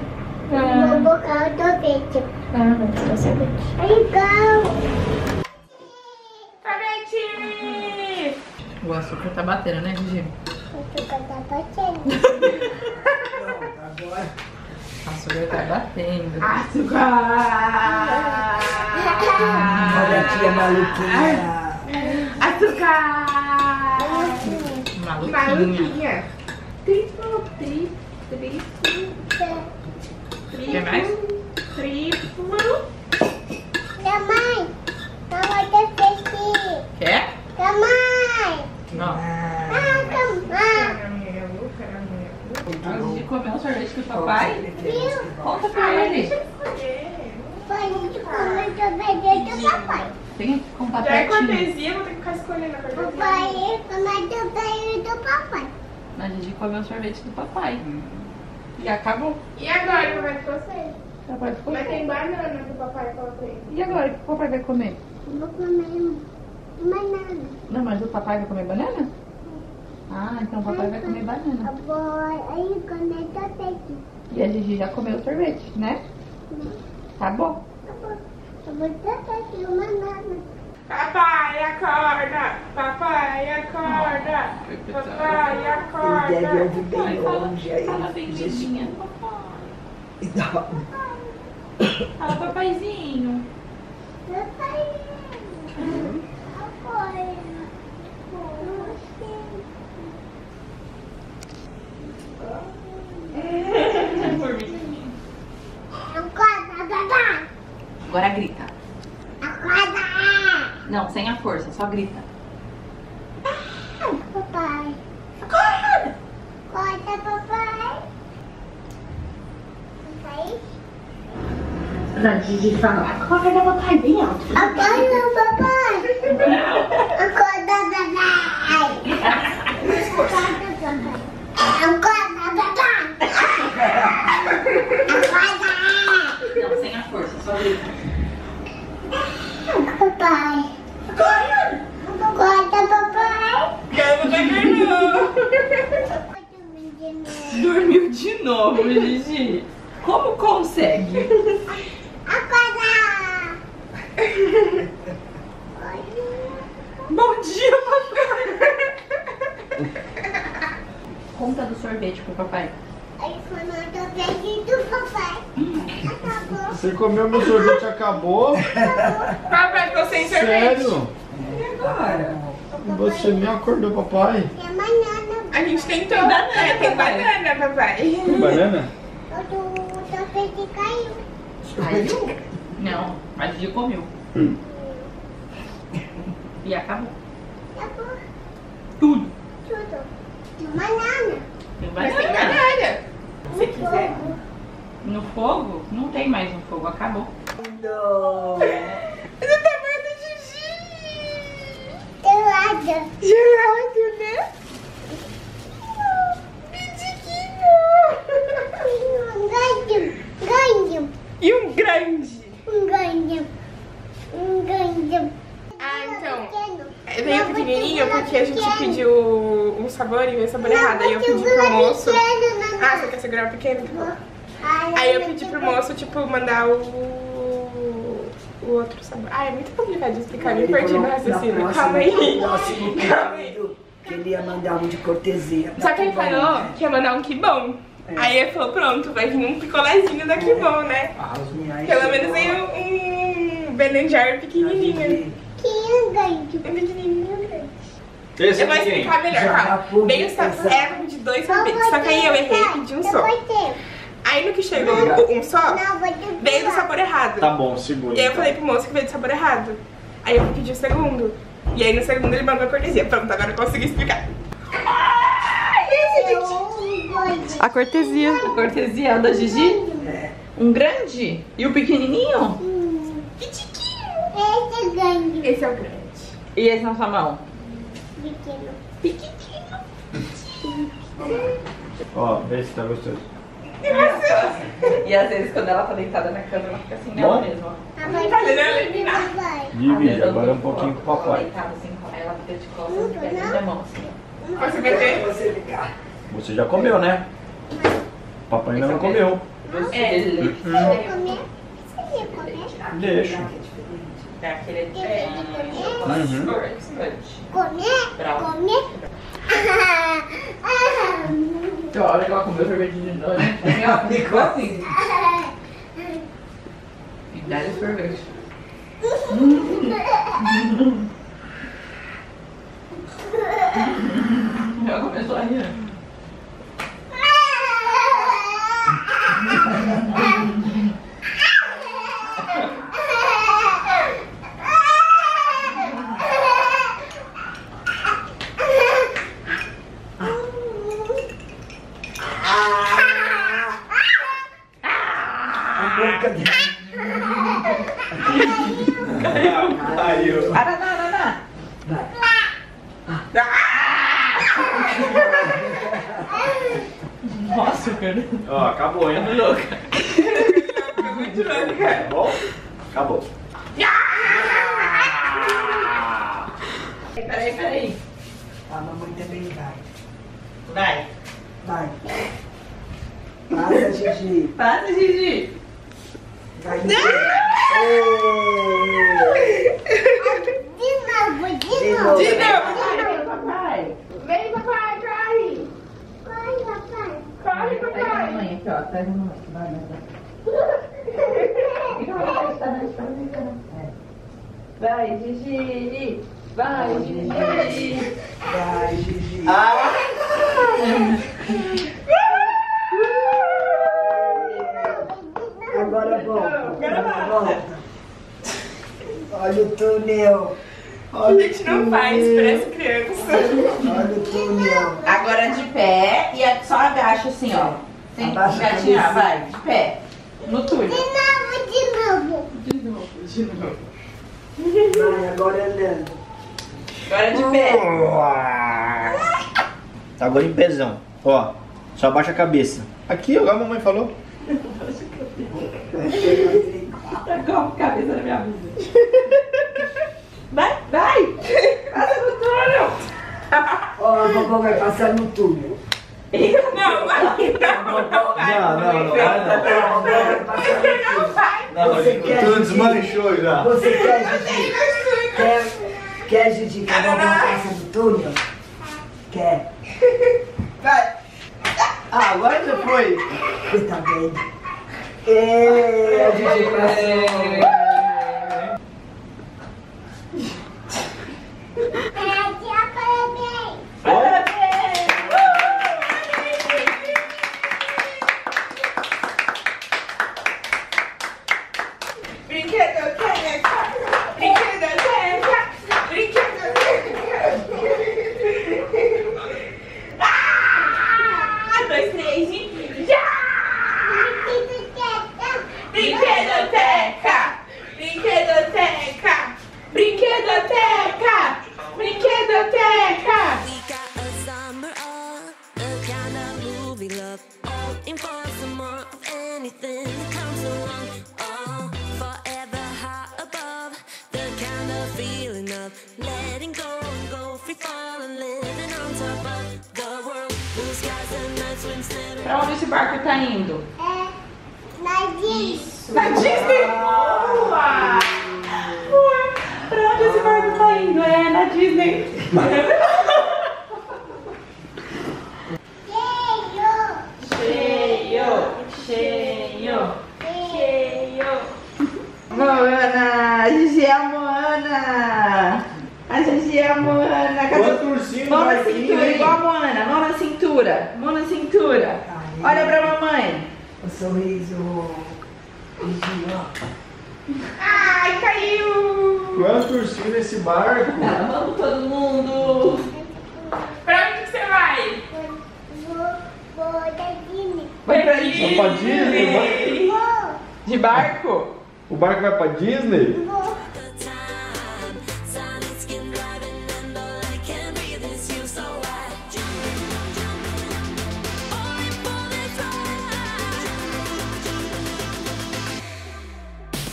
Vou botar o sorvete. Ah, vou botar o sorvete. Legal. Sorvete! O açúcar tá batendo, né, Gigi? O açúcar tá batendo. O açúcar tá batendo. Açúcar! Olha a tia maluquinha. Açúcar! Maluquinha. Triplo. Quer mais? Triplo. Mamãe, mamãe quer peixe. Quer? Mamãe. Não. Antes de comer um sorvete do papai, conta pra ele. Pode comer sorvete do papai. Tem que contar pra ele. Já é cortesia, vou ter que ficar escolhendo a cortesia. Papai, comer sorvete do papai. A gente comeu um sorvete do papai. E acabou. E agora o papai ficou sem? Mas tem banana que o papai colocou. E agora o que o papai vai comer? Eu vou comer banana. Não, mas o papai vai comer banana? Ah, então o papai vai comer banana. Aí comer sorvete. E a Gigi já comeu o sorvete, né? Tá bom. Eu vou sorvete e banana. Papai, acorda! Papai, acorda! Papai, acorda! Ele deve ouvir bem longe aí. Fala bem lindinha. Papai. Fala, papaizinho. Papaizinho. Papai. Acorda, papai! Agora grita. Acorda! Não, sem a força, só grita. Papai. Acorda! Acorda, papai. Papai? Pra Gigi falar. Acorda, papai, bem alto. Acorda, papai. Acorda, papai. Acorda, papai. Acorda, papai. Acorda. Não, sem a força, só grita. Papai. Acorda! Acorda, papai! Dormiu de novo, Gigi. Como consegue? Acorda! Bom dia, papai! Conta do sorvete pro papai. Ele comeu o sorvete do papai. Acabou. Você comeu meu sorvete, acabou? Acabou. Papai, ficou sem sorvete. Sério? E agora? Você nem acordou, papai? Tem banana. A gente tentou. Tem banana, papai. Tem banana? O sorvete caiu. Caiu? Não, mas ele comeu. E acabou. Acabou. Tudo. Tudo. Tem banana. Tem banana. Se quiser. No fogo? Não tem mais um fogo, acabou. Não. Ele tá morto, Gigi. Gelado. Gelado, né? Pediquinho. Ganho. E um grande. Um grande. Um grande. Ah, então. Eu veio pequenininho porque a gente pediu um sabor e veio sabor errado. Aí eu pedi pro moço. Ah, você quer segurar o pequeno? Aí eu pedi pro moço, tipo, mandar o outro sabor. Ah, é muito complicado de explicar, me perdi no raciocínio. Calma aí. Calma aí. Que ele ia mandar um de cortesia. Só que ele falou que ia mandar um que bom. É. Aí ele falou, pronto, vai vir um picolézinho daqui bom, né? Pelo menos veio um Ben & Jerry pequenininho. Pequenininho. Eu vou explicar melhor, calma. Veio o saco de 2 saberes, só que aí eu errei e pedi um só. Aí no que chegou um só, veio do sabor errado. Tá bom, segura. E aí eu falei pro moço que veio do sabor errado. Aí eu pedi o segundo. E aí no segundo ele mandou a cortesia. Pronto, agora eu consegui explicar. A cortesia. A cortesia da Gigi? É. Um grande? E o pequenininho? Pitiquinho. Esse é grande. Esse é o grande. E esse na sua mão? Pequeno. Pequitinho. Ó, esse tá gostoso. É gostoso. E às vezes quando ela tá deitada na cama, ela fica assim nela mesma. Divide, agora é um pouquinho com o papai. Deitada assim, ela fica de costas e pega na mão assim. Você vai ter? Você já comeu, né? Papai ainda não comeu. Ele comeu? Deixa. Comer? A hora que ela comeu sorvete de noite, ela ficou assim. E dá-lhe sorvete. Ela começou a rir. Nossa, cara. Ó, acabou, hein? Louca. Ficou muito louca, cara. Bom, acabou. Peraí, peraí. A mamãe também vai. Vai. Vai. Passa, Gigi. Passa, Gigi. Vai. De novo. Papai. Vem, papai, corre. Corre, papai. Corre, papai. Pega a mamãe aqui, ó. Pega a mamãe. Vai, vai. Vai, Gigi. Vai, Gigi. Vai, Gigi. Ah! Agora volta. Agora volta. Olha o túnel. A gente não faz para as crianças. Agora de pé e só agacha assim, ó. Sem gatinhar, vai. De pé. No túnel. De novo. Vai, agora andando. Agora de pé. Agora em pezão. Ó, só abaixa a cabeça. Aqui, ó, a mamãe falou. Abaixa a cabeça. Tá com a cabeça na minha vida. Vai, vai! Passa no túnel! Ó, a vovó vai passar no túnel. Não, vai! Você desmanchou já. Você quer, Gigi? Quer, Gigi, que a vovó passa no túnel? Quer? Vai! Ah, agora já foi! Você tá vendo? Êêêê, Gigi passou! Pra onde esse barco tá indo? É na Disney. Na Disney? Boa! Boa! Pra onde esse barco tá indo? É na Disney. Cheio! cintura, mão na cintura. Aí. Olha pra mamãe. O sorriso. Ai, caiu! Quanto ursinho nesse barco? Ah, vamos todo mundo! Pra onde que você vai? Vou pra Disney. Vai pra Disney? Vai pra Disney? De barco? O barco vai pra Disney? Vou.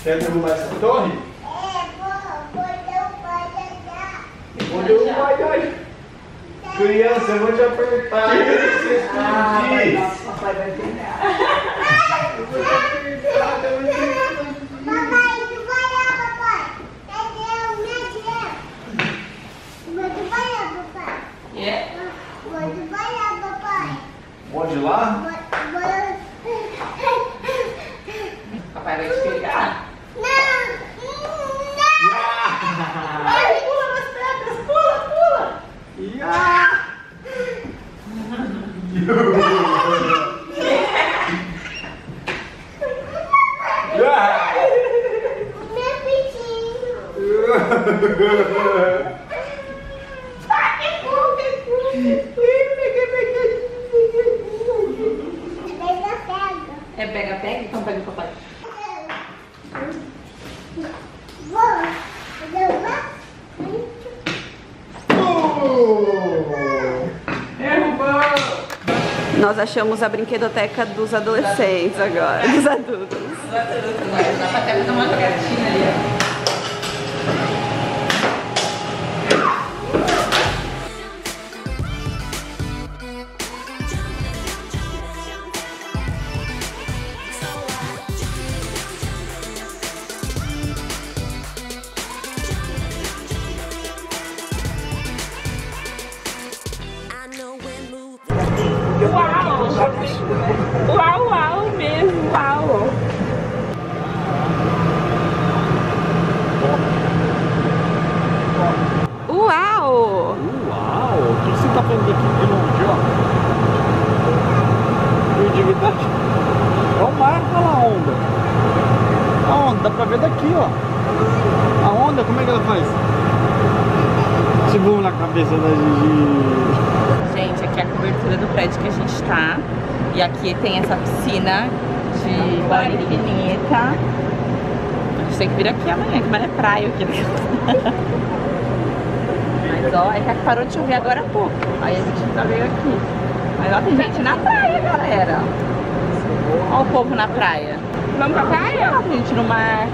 Quer derrubar essa torre? É, vou derrubar já. Vou derrubar já. Criança, eu vou te apertar. Ah, nossa, papai vai pegar. Eu vou te apertar, papai, tu vai lá, papai. Cadê o meu? Vou te vai lá, papai. É? Vou te vai lá, papai. Pode ir lá? Papai vai te pegar. Ai, pula nas pedras, pula, pula! Yeah. Meu peitinho! Ai, que bom, que bom! Pega-pega! É pega-pega? Então pega o papai. Nós achamos a brinquedoteca dos adolescentes agora, dos adultos. Dos adultos agora, dá pra até fazer uma jogatina ali, ó. Uau, uau mesmo, uau! Uau! Uau! O que você tá fazendo aqui de longe, ó? Credibilidade? Olha o mar, olha a onda! A onda, dá pra ver daqui, ó! A onda, como é que ela faz? Esse boom na cabeça da Gigi! Gente, aqui é a cobertura do prédio que a gente tá. E aqui tem essa piscina de bola infinita. A gente tem que vir aqui amanhã, que mano é praia aqui dentro. Mas ó, é que parou de chover agora há pouco. Aí a gente tá veio aqui. Mas ó, tem gente na praia, galera. Ó o povo na praia. Vamos pra praia? Ó, gente, no mar.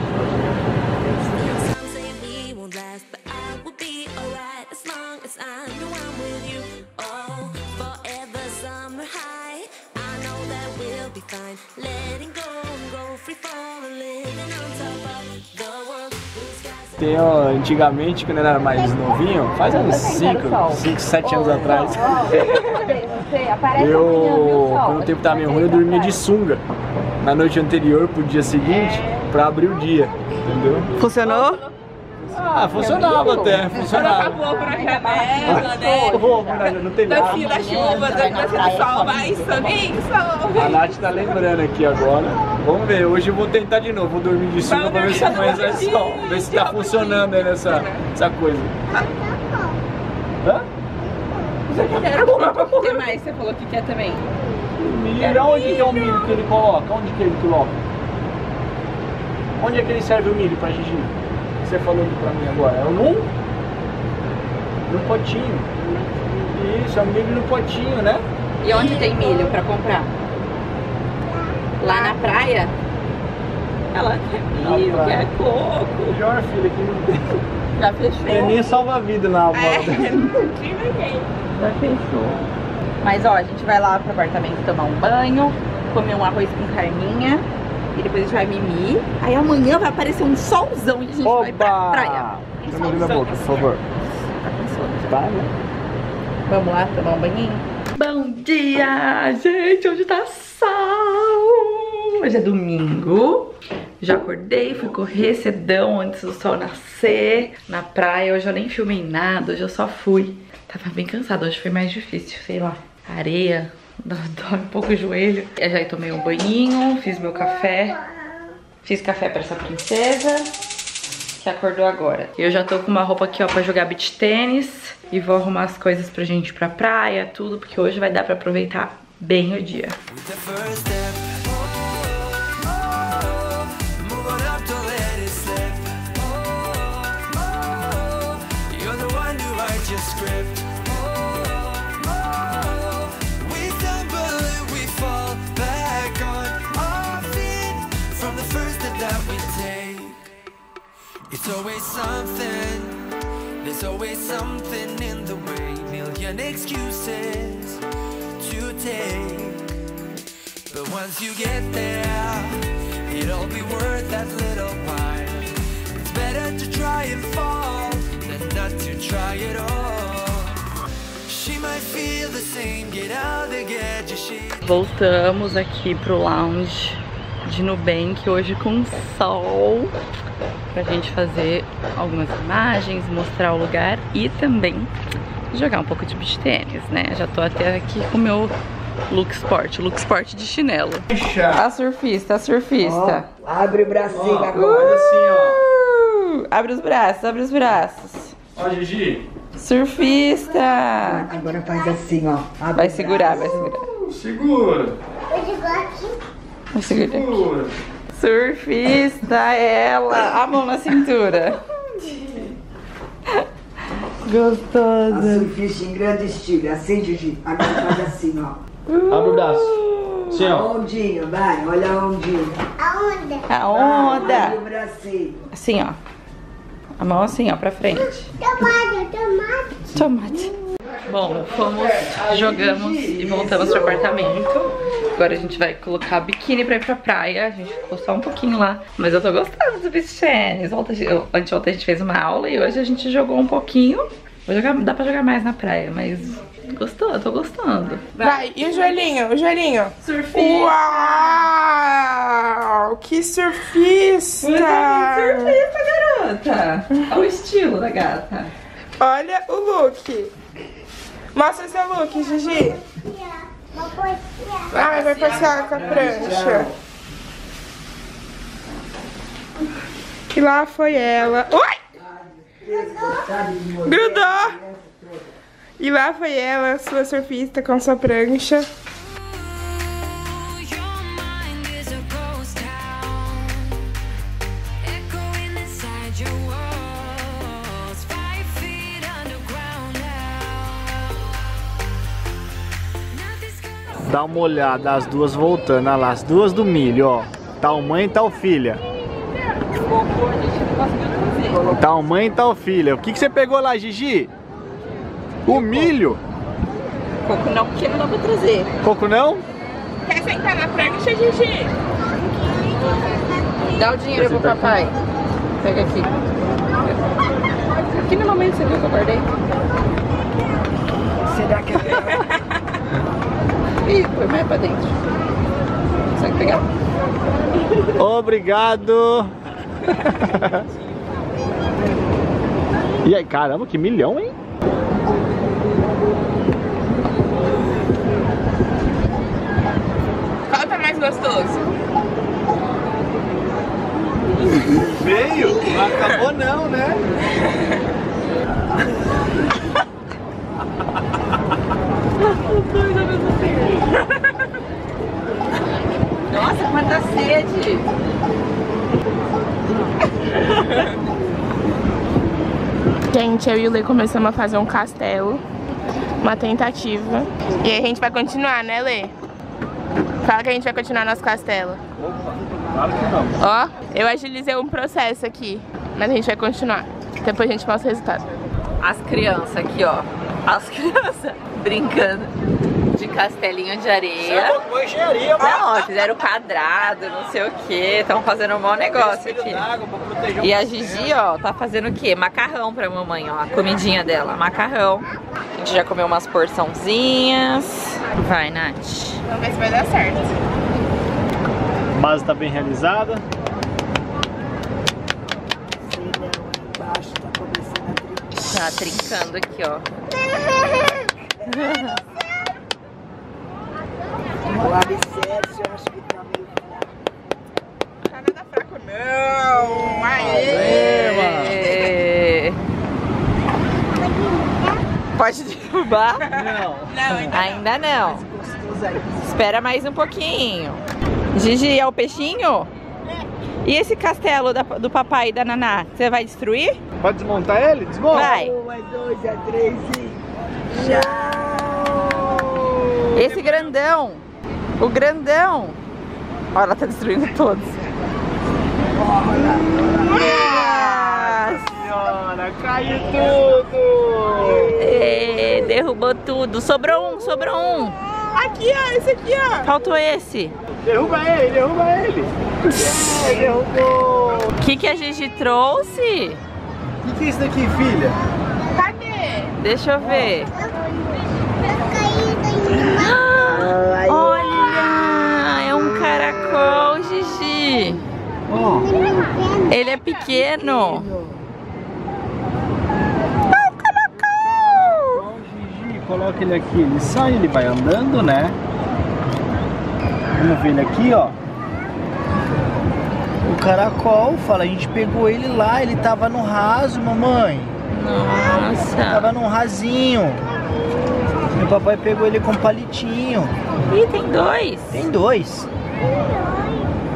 Tem, ó, antigamente, quando ele era mais novinho, faz uns 5, 7 anos atrás. Eu, quando o tempo tava meio ruim, eu dormia de sunga na noite anterior pro dia seguinte pra abrir o dia, entendeu? Funcionou? Ah, funcionava até, funcionava. Acabou pra janela, né? Acabou pra janela, não tem nada. Dancinha da chuva, dancinha do sol, mas também salva. A Nath tá lembrando aqui agora. Vamos ver, hoje eu vou tentar de novo, vou dormir de cima pra ver se faz a sol. Ver se tá funcionando aí nessa coisa. Hã? O que mais você falou que quer também? Milho, onde é o milho que ele coloca? Onde que ele coloca? Onde é que ele serve o milho pra Gigi? Você falou pra mim agora, é num potinho. Isso, é milho no potinho, né? E onde tem milho pra comprar? Lá na praia? Ela quer milho, quer coco. Melhor, filha, que não tem. Já fechou. Tem nem salva-vida na volta. É, não tem ninguém. Já fechou. Mas ó, a gente vai lá pro apartamento tomar um banho, comer um arroz com carninha. E depois a gente vai mimir. Aí amanhã vai aparecer um solzão e a gente vai pra praia. Um solzão, na boca, por favor. Tá com sono já. Vai, né? Vamos lá tomar um banhinho? Bom dia, gente! Hoje tá sol! Hoje é domingo. Já acordei, fui correr cedão antes do sol nascer. Na praia, hoje eu nem filmei nada, hoje eu só fui. Tava bem cansada, hoje foi mais difícil, sei lá. areia, dói um pouco o joelho. Eu já tomei um banhinho, fiz meu café. Fiz café pra essa princesa, que acordou agora. Eu já tô com uma roupa aqui, ó, pra jogar beach tênis. E vou arrumar as coisas pra gente ir pra praia, tudo, porque hoje vai dar pra aproveitar bem o dia. It's always something, there's always something in the way, million excuses to take, but once you get there, it'll be worth that little while. It's better to try and fall than not to try at all. She might feel the same, get out and get your shit. Voltamos aqui pro lounge de Nubank, hoje com sol, pra gente fazer algumas imagens, mostrar o lugar e também jogar um pouco de beach tênis, né? Já tô até aqui com o meu look sport de chinelo. A surfista, a surfista. Oh, abre o bracinho, oh, agora. Olha assim, ó. Abre os braços, abre os braços. Ó, oh, Gigi. Surfista. Agora faz assim, ó. Abre, vai segurar, braço. Vai segurar. Segura. Eu seguro aqui. Vai segurar aqui. Surfista, ela! A mão na cintura. Gostosa. A surfista em grande estilo. Assim, Gigi. Agora faz assim, ó. Abre o braço. Sim, ó. A ondinha, vai. Olha a ondinha. A onda. Vai, abre o bracinho. Assim, ó. A mão assim, ó, pra frente. Tomate, tomate. Tomate. Bom, fomos, jogamos e voltamos pro apartamento. Agora a gente vai colocar biquíni pra ir pra praia. A gente ficou só um pouquinho lá, mas eu tô gostando do beach tennis. Anteontem a gente fez uma aula e hoje a gente jogou um pouquinho. Vou jogar, dá pra jogar mais na praia, mas gostou, eu tô gostando. Vai, e o joelhinho, o joelhinho. Surfista! Uau, que surfista! Surfista, garota! Olha o estilo da gata. Olha o look. Mostra seu look, Gigi. Ah, vai passear com a prancha. E lá foi ela. Ui! Grudou! E lá foi ela, sua surfista, com sua prancha. Dá uma olhada, as duas voltando, olha lá, as duas do milho, ó. Tal mãe e tal filha. Tal mãe e tal filha. O que você pegou lá, Gigi? O milho? Coco não, porque não dá pra trazer. Coco não? Quer sentar na prancha, Gigi? Dá o dinheiro pro papai. Pega aqui. Aqui no momento você viu que eu guardei? Será que é? Ih, foi mais pra dentro. Consegue pegar? Obrigado! E aí, caramba, que milhão, hein? Qual tá mais gostoso? Veio? Não acabou não, né? Nossa, quanta sede! Gente, eu e o Lê começamos a fazer um castelo. Uma tentativa. E a gente vai continuar, né, Lê? Fala que a gente vai continuar nosso castelo. Ó, eu agilizei um processo aqui. Mas a gente vai continuar. Depois a gente mostra o resultado. As crianças aqui, ó. As crianças brincando de castelinho de areia. Isso é uma engenharia, mano. Não, fizeram quadrado, não sei o que. Estão fazendo um mau negócio aqui. E a Gigi, ó, tá fazendo o quê? Macarrão pra mamãe, ó. A comidinha dela, macarrão. A gente já comeu umas porçãozinhas. Vai, Nath. Vamos ver se vai dar certo. A base tá bem realizada. Tá trincando aqui, ó. já? Não. Não, ainda não. Espera mais um pouquinho. Gigi, é o peixinho? E esse castelo do papai e da Naná, você vai destruir? Pode desmontar ele? Desmonta! Vai! Uma, dois, três e... Tchau! Esse grandão! O grandão! Olha, ela tá destruindo todos! Nossa senhora! Caiu tudo! É, derrubou tudo! Sobrou um! Sobrou um! Aqui, ó! Esse aqui, ó! Faltou esse! Derruba ele! Derruba ele! Derrubou! O que a Gigi trouxe? O que é isso daqui, filha? Cadê? Deixa eu ver. Ah, olha! É um caracol, Gigi! Oh. Ele é pequeno! É um caracol! Então, Gigi, coloca ele aqui, ele sai, ele vai andando, né? Vamos ver ele aqui, ó. O caracol, fala, a gente pegou ele lá, ele tava no raso, mamãe. Nossa. Ele tava num rasinho. E o papai pegou ele com palitinho. Ih, tem dois. Tem dois.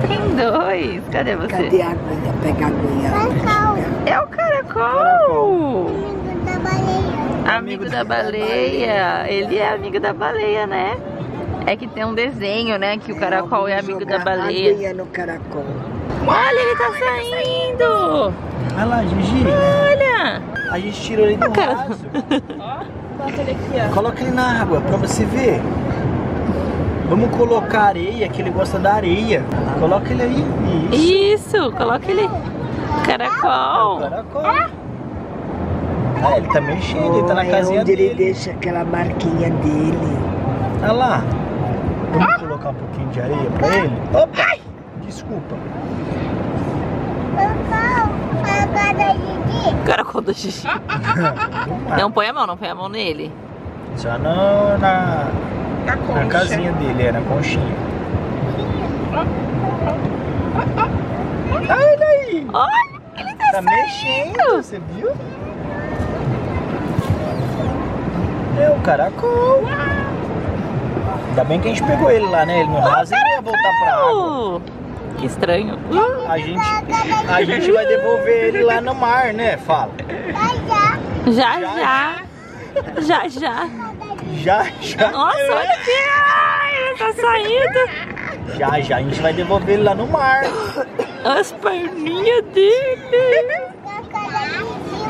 Tem dois. Cadê você? Cadê a aguinha? Pega a aguinha. É o caracol. Amigo da baleia. Ele é amigo da baleia, né? É que tem um desenho, né? Que o caracol é amigo da baleia. Aguinha no caracol. Olha, ele tá saindo! Olha lá, Gigi! Olha! A gente tirou ele do raso. Ó, ele aqui, ó. Coloca ele na água pra você ver. Vamos colocar areia, que ele gosta da areia. Coloca ele aí. Isso, coloca ele. Caracol! Caracol! Ah, ele tá mexendo, ele tá na casinha dele. Ele deixa aquela marquinha dele. Olha lá. Vamos colocar um pouquinho de areia pra ele? Opa! Desculpa. Caracol da Gigi. Não põe a mão, não põe a mão nele. Só não na casinha dele, é na conchinha. Olha ele aí. Olha, ele tá mexendo, você viu? É o caracol. Ainda bem que a gente pegou ele lá, né? Ele no raso, ele ia voltar pra água. Que estranho. A gente vai devolver ele lá no mar, né? Fala. Já, já. Já, já. Já, já. Já, já. Nossa, olha aqui. Ai, ele tá saindo. Já, já. A gente vai devolver ele lá no mar. As perninhas dele.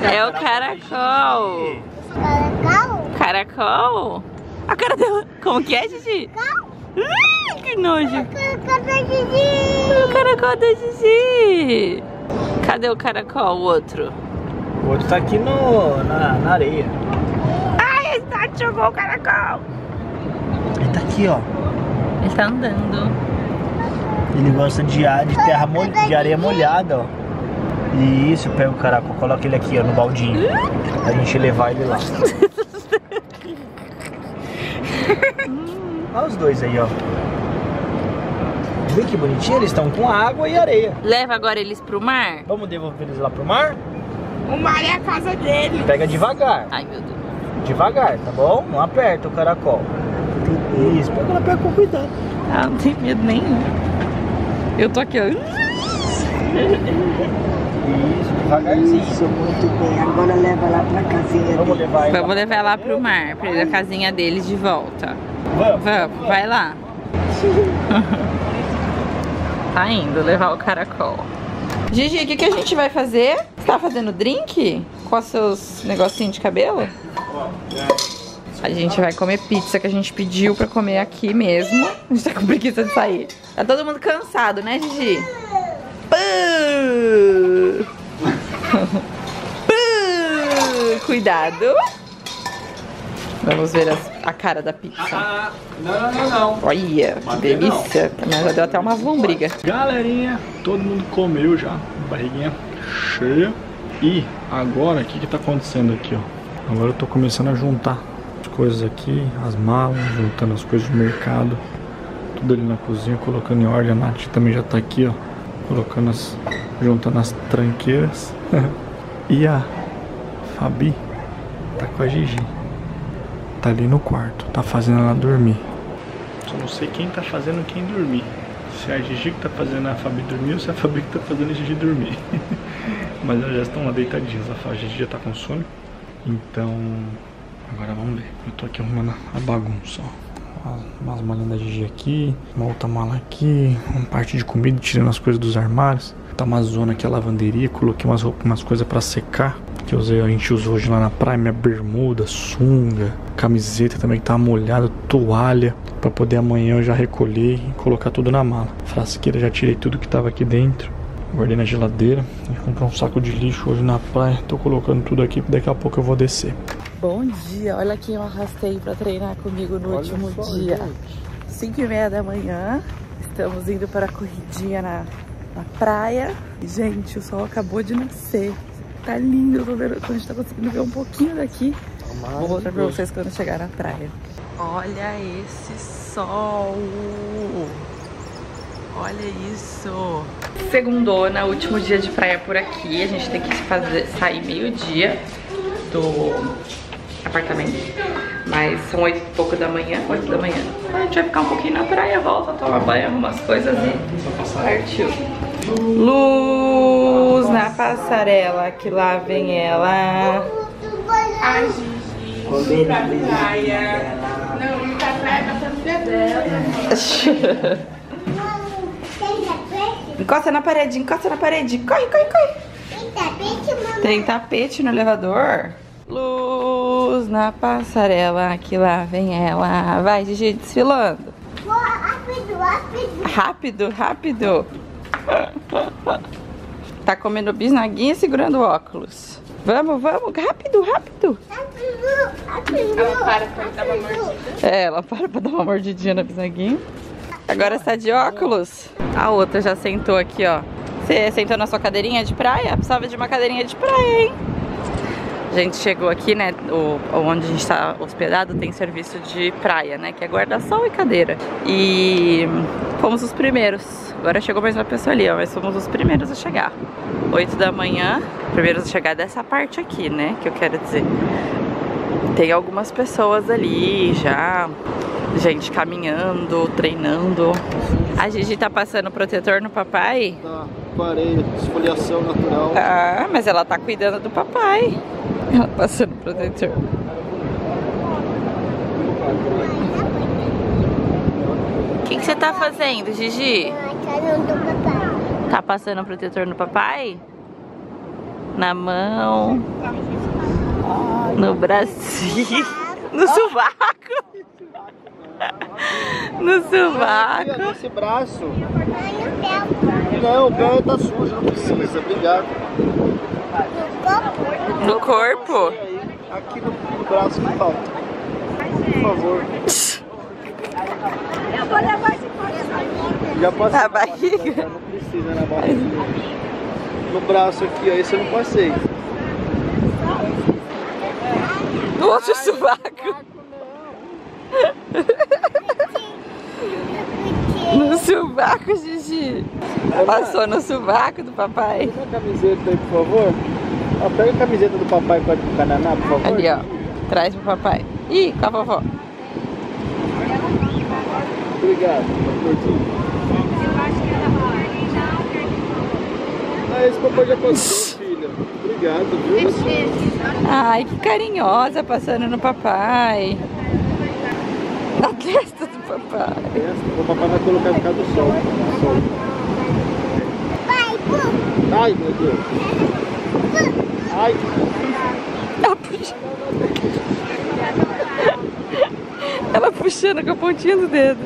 É o caracol. Caracol? Caracol? A cara dela. Como que é, Gigi? Que nojo! O caracol da Gigi! Cadê o caracol, o outro? O outro tá aqui na areia. Ai, ele tá, jogou o caracol! Ele tá aqui, ó. Ele tá andando. Ele gosta de terra molhada, de areia molhada, ó. Isso, pega o caracol, coloca ele aqui, ó, no baldinho. A gente levar ele lá. Olha os dois aí, ó. Vê que bonitinho, eles estão com água e areia. Leva agora eles pro mar? Vamos devolver eles lá pro mar? O mar é a casa deles. Pega devagar. Ai, meu Deus. Devagar, tá bom? Não aperta o caracol. Isso, pega ela, pega com cuidado. Ah, não tem medo nenhum. Eu tô aqui, ó. Isso, devagarzinho. Isso, muito bem. Agora leva lá pra casinha. Vamos levar ele. Vamos levar lá pro mar, pra a casinha deles de volta. Vamos, vai lá. Tá indo levar o caracol. Gigi, o que a gente vai fazer? Você tá fazendo drink? Com os seus negocinhos de cabelo? A gente vai comer pizza que a gente pediu pra comer aqui mesmo. A gente tá com preguiça de sair. Tá todo mundo cansado, né, Gigi? Pum! Pum! Cuidado! Vamos ver a cara da pizza. Não, não, não. Olha, que delícia. Mas já deu até uma lombriga. Galerinha, todo mundo comeu já. Barriguinha cheia. E agora, o que tá acontecendo aqui, ó? Agora eu tô começando a juntar as coisas aqui, as malas, juntando as coisas do mercado. Tudo ali na cozinha, colocando em ordem. A Nath também já tá aqui, ó. Juntando as tranqueiras. E a Fabi tá com a Gigi. tá ali no quarto, tá fazendo ela dormir. Eu não sei quem tá fazendo quem dormir. Se é a Gigi que tá fazendo a Fabi dormir ou se é a Fabi que tá fazendo a Gigi dormir. Mas elas já estão lá deitadinhas, a Gigi já tá com sono. Então, agora vamos ver. Eu tô aqui arrumando a bagunça, ó. Umas malinhas da Gigi aqui, uma outra mala aqui, uma parte de comida, tirando as coisas dos armários. Tá uma zona aqui, a lavanderia, coloquei umas roupas, umas coisas pra secar. Que eu usei, a gente usou hoje lá na praia, minha bermuda, sunga, camiseta também que tava molhada, toalha, pra poder amanhã eu já recolher e colocar tudo na mala. Frasqueira, já tirei tudo que tava aqui dentro, guardei na geladeira. Vou comprar um saco de lixo hoje na praia, tô colocando tudo aqui, daqui a pouco eu vou descer. Bom dia, olha quem eu arrastei pra treinar comigo no último dia. 5:30 da manhã, estamos indo para a corridinha na praia. E, gente, o sol acabou de nascer. Tá lindo, a gente tá conseguindo ver um pouquinho daqui. Vou mostrar pra vocês quando chegar na praia. Olha esse sol! Olha isso! Segundona, último dia de praia por aqui. A gente tem que sair meio-dia do apartamento. Mas são 8 e pouco da manhã, 8 da manhã. A gente vai ficar um pouquinho na praia, volta, toma banho, arruma as coisas e partiu. Luz na passarela, que lá vem ela. A Gigi foi pra praia. Não, não tá praia, mas a filha dela. Encosta na parede, encosta na parede. Corre, corre, corre. Tem tapete, mamãe? Tem tapete no elevador. Luz na passarela, que lá vem ela. Vai, Gigi, desfilando. Rápido, rápido. Rápido, rápido. Tá comendo bisnaguinha e segurando óculos. Vamos, vamos, rápido, rápido. Ela para pra dar uma mordida. É, ela para pra dar uma mordidinha na bisnaguinha. Agora está de óculos. A outra já sentou aqui, ó. Você sentou na sua cadeirinha de praia? Precisava de uma cadeirinha de praia, hein? A gente chegou aqui, né, onde a gente tá hospedado tem serviço de praia, né, que é guarda-sol e cadeira. E fomos os primeiros. Agora chegou mais uma pessoa ali, ó, mas fomos os primeiros a chegar. 8 da manhã, primeiros a chegar dessa parte aqui, né, que eu quero dizer. Tem algumas pessoas ali já, gente caminhando, treinando. A Gigi tá passando protetor no papai? Tá, parei, esfoliação natural. Ah, mas ela tá cuidando do papai. Ela passando o protetor. O que você tá fazendo, Gigi? Tá passando o protetor no papai? Na mão? No bracinho? No sovaco? No sovaco? Esse braço? Não, o pé tá sujo, não precisa, obrigado. No corpo? Aqui no braço que falta. Por favor. Já passei. Na barriga? Não precisa, na barriga. No braço aqui, aí você não passei. No outro sovaco. No sovaco, Gigi. Passou no sovaco do papai. Pega a camiseta aí, por favor. Ó, pega a camiseta do papai com o cananá, por favor. Ali, ó. Traz pro papai. Ih, com a vovó. Obrigado, doutorzinho. Ah, esse papai já conseguiu, filha. Obrigado, viu? Ai, que carinhosa passando no papai. Na testa do papai. O papai vai colocar por causa do sol. Ai, meu Deus. Ai. Ela puxa. Ela puxando com a pontinha do dedo.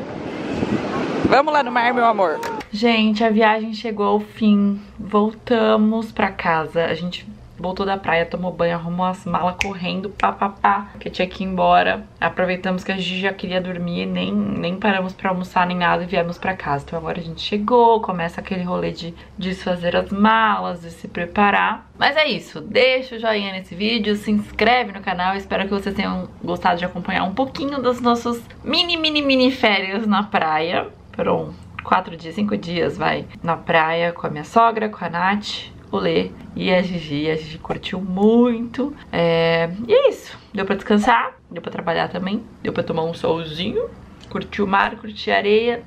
Vamos lá no mar, meu amor. Gente, a viagem chegou ao fim. Voltamos pra casa. A gente voltou da praia, tomou banho, arrumou as malas correndo, papapá, que tinha que ir embora. Aproveitamos que a Gigi já queria dormir, nem paramos pra almoçar nem nada e viemos pra casa. Então agora a gente chegou, começa aquele rolê de desfazer as malas, de se preparar. Mas é isso, deixa o joinha nesse vídeo, se inscreve no canal. Espero que vocês tenham gostado de acompanhar um pouquinho das nossas mini férias na praia. Foram 4 dias, 5 dias, vai, na praia com a minha sogra, com a Nath, o Lê e a Gigi. A Gigi curtiu muito. E é isso. Deu pra descansar, deu pra trabalhar também, deu pra tomar um solzinho, curtir o mar, curtir a areia.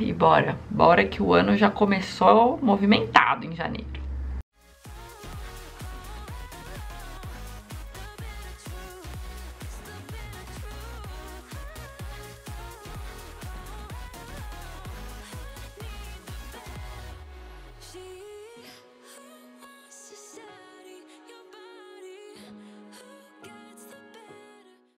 E bora. Bora que o ano já começou movimentado em janeiro.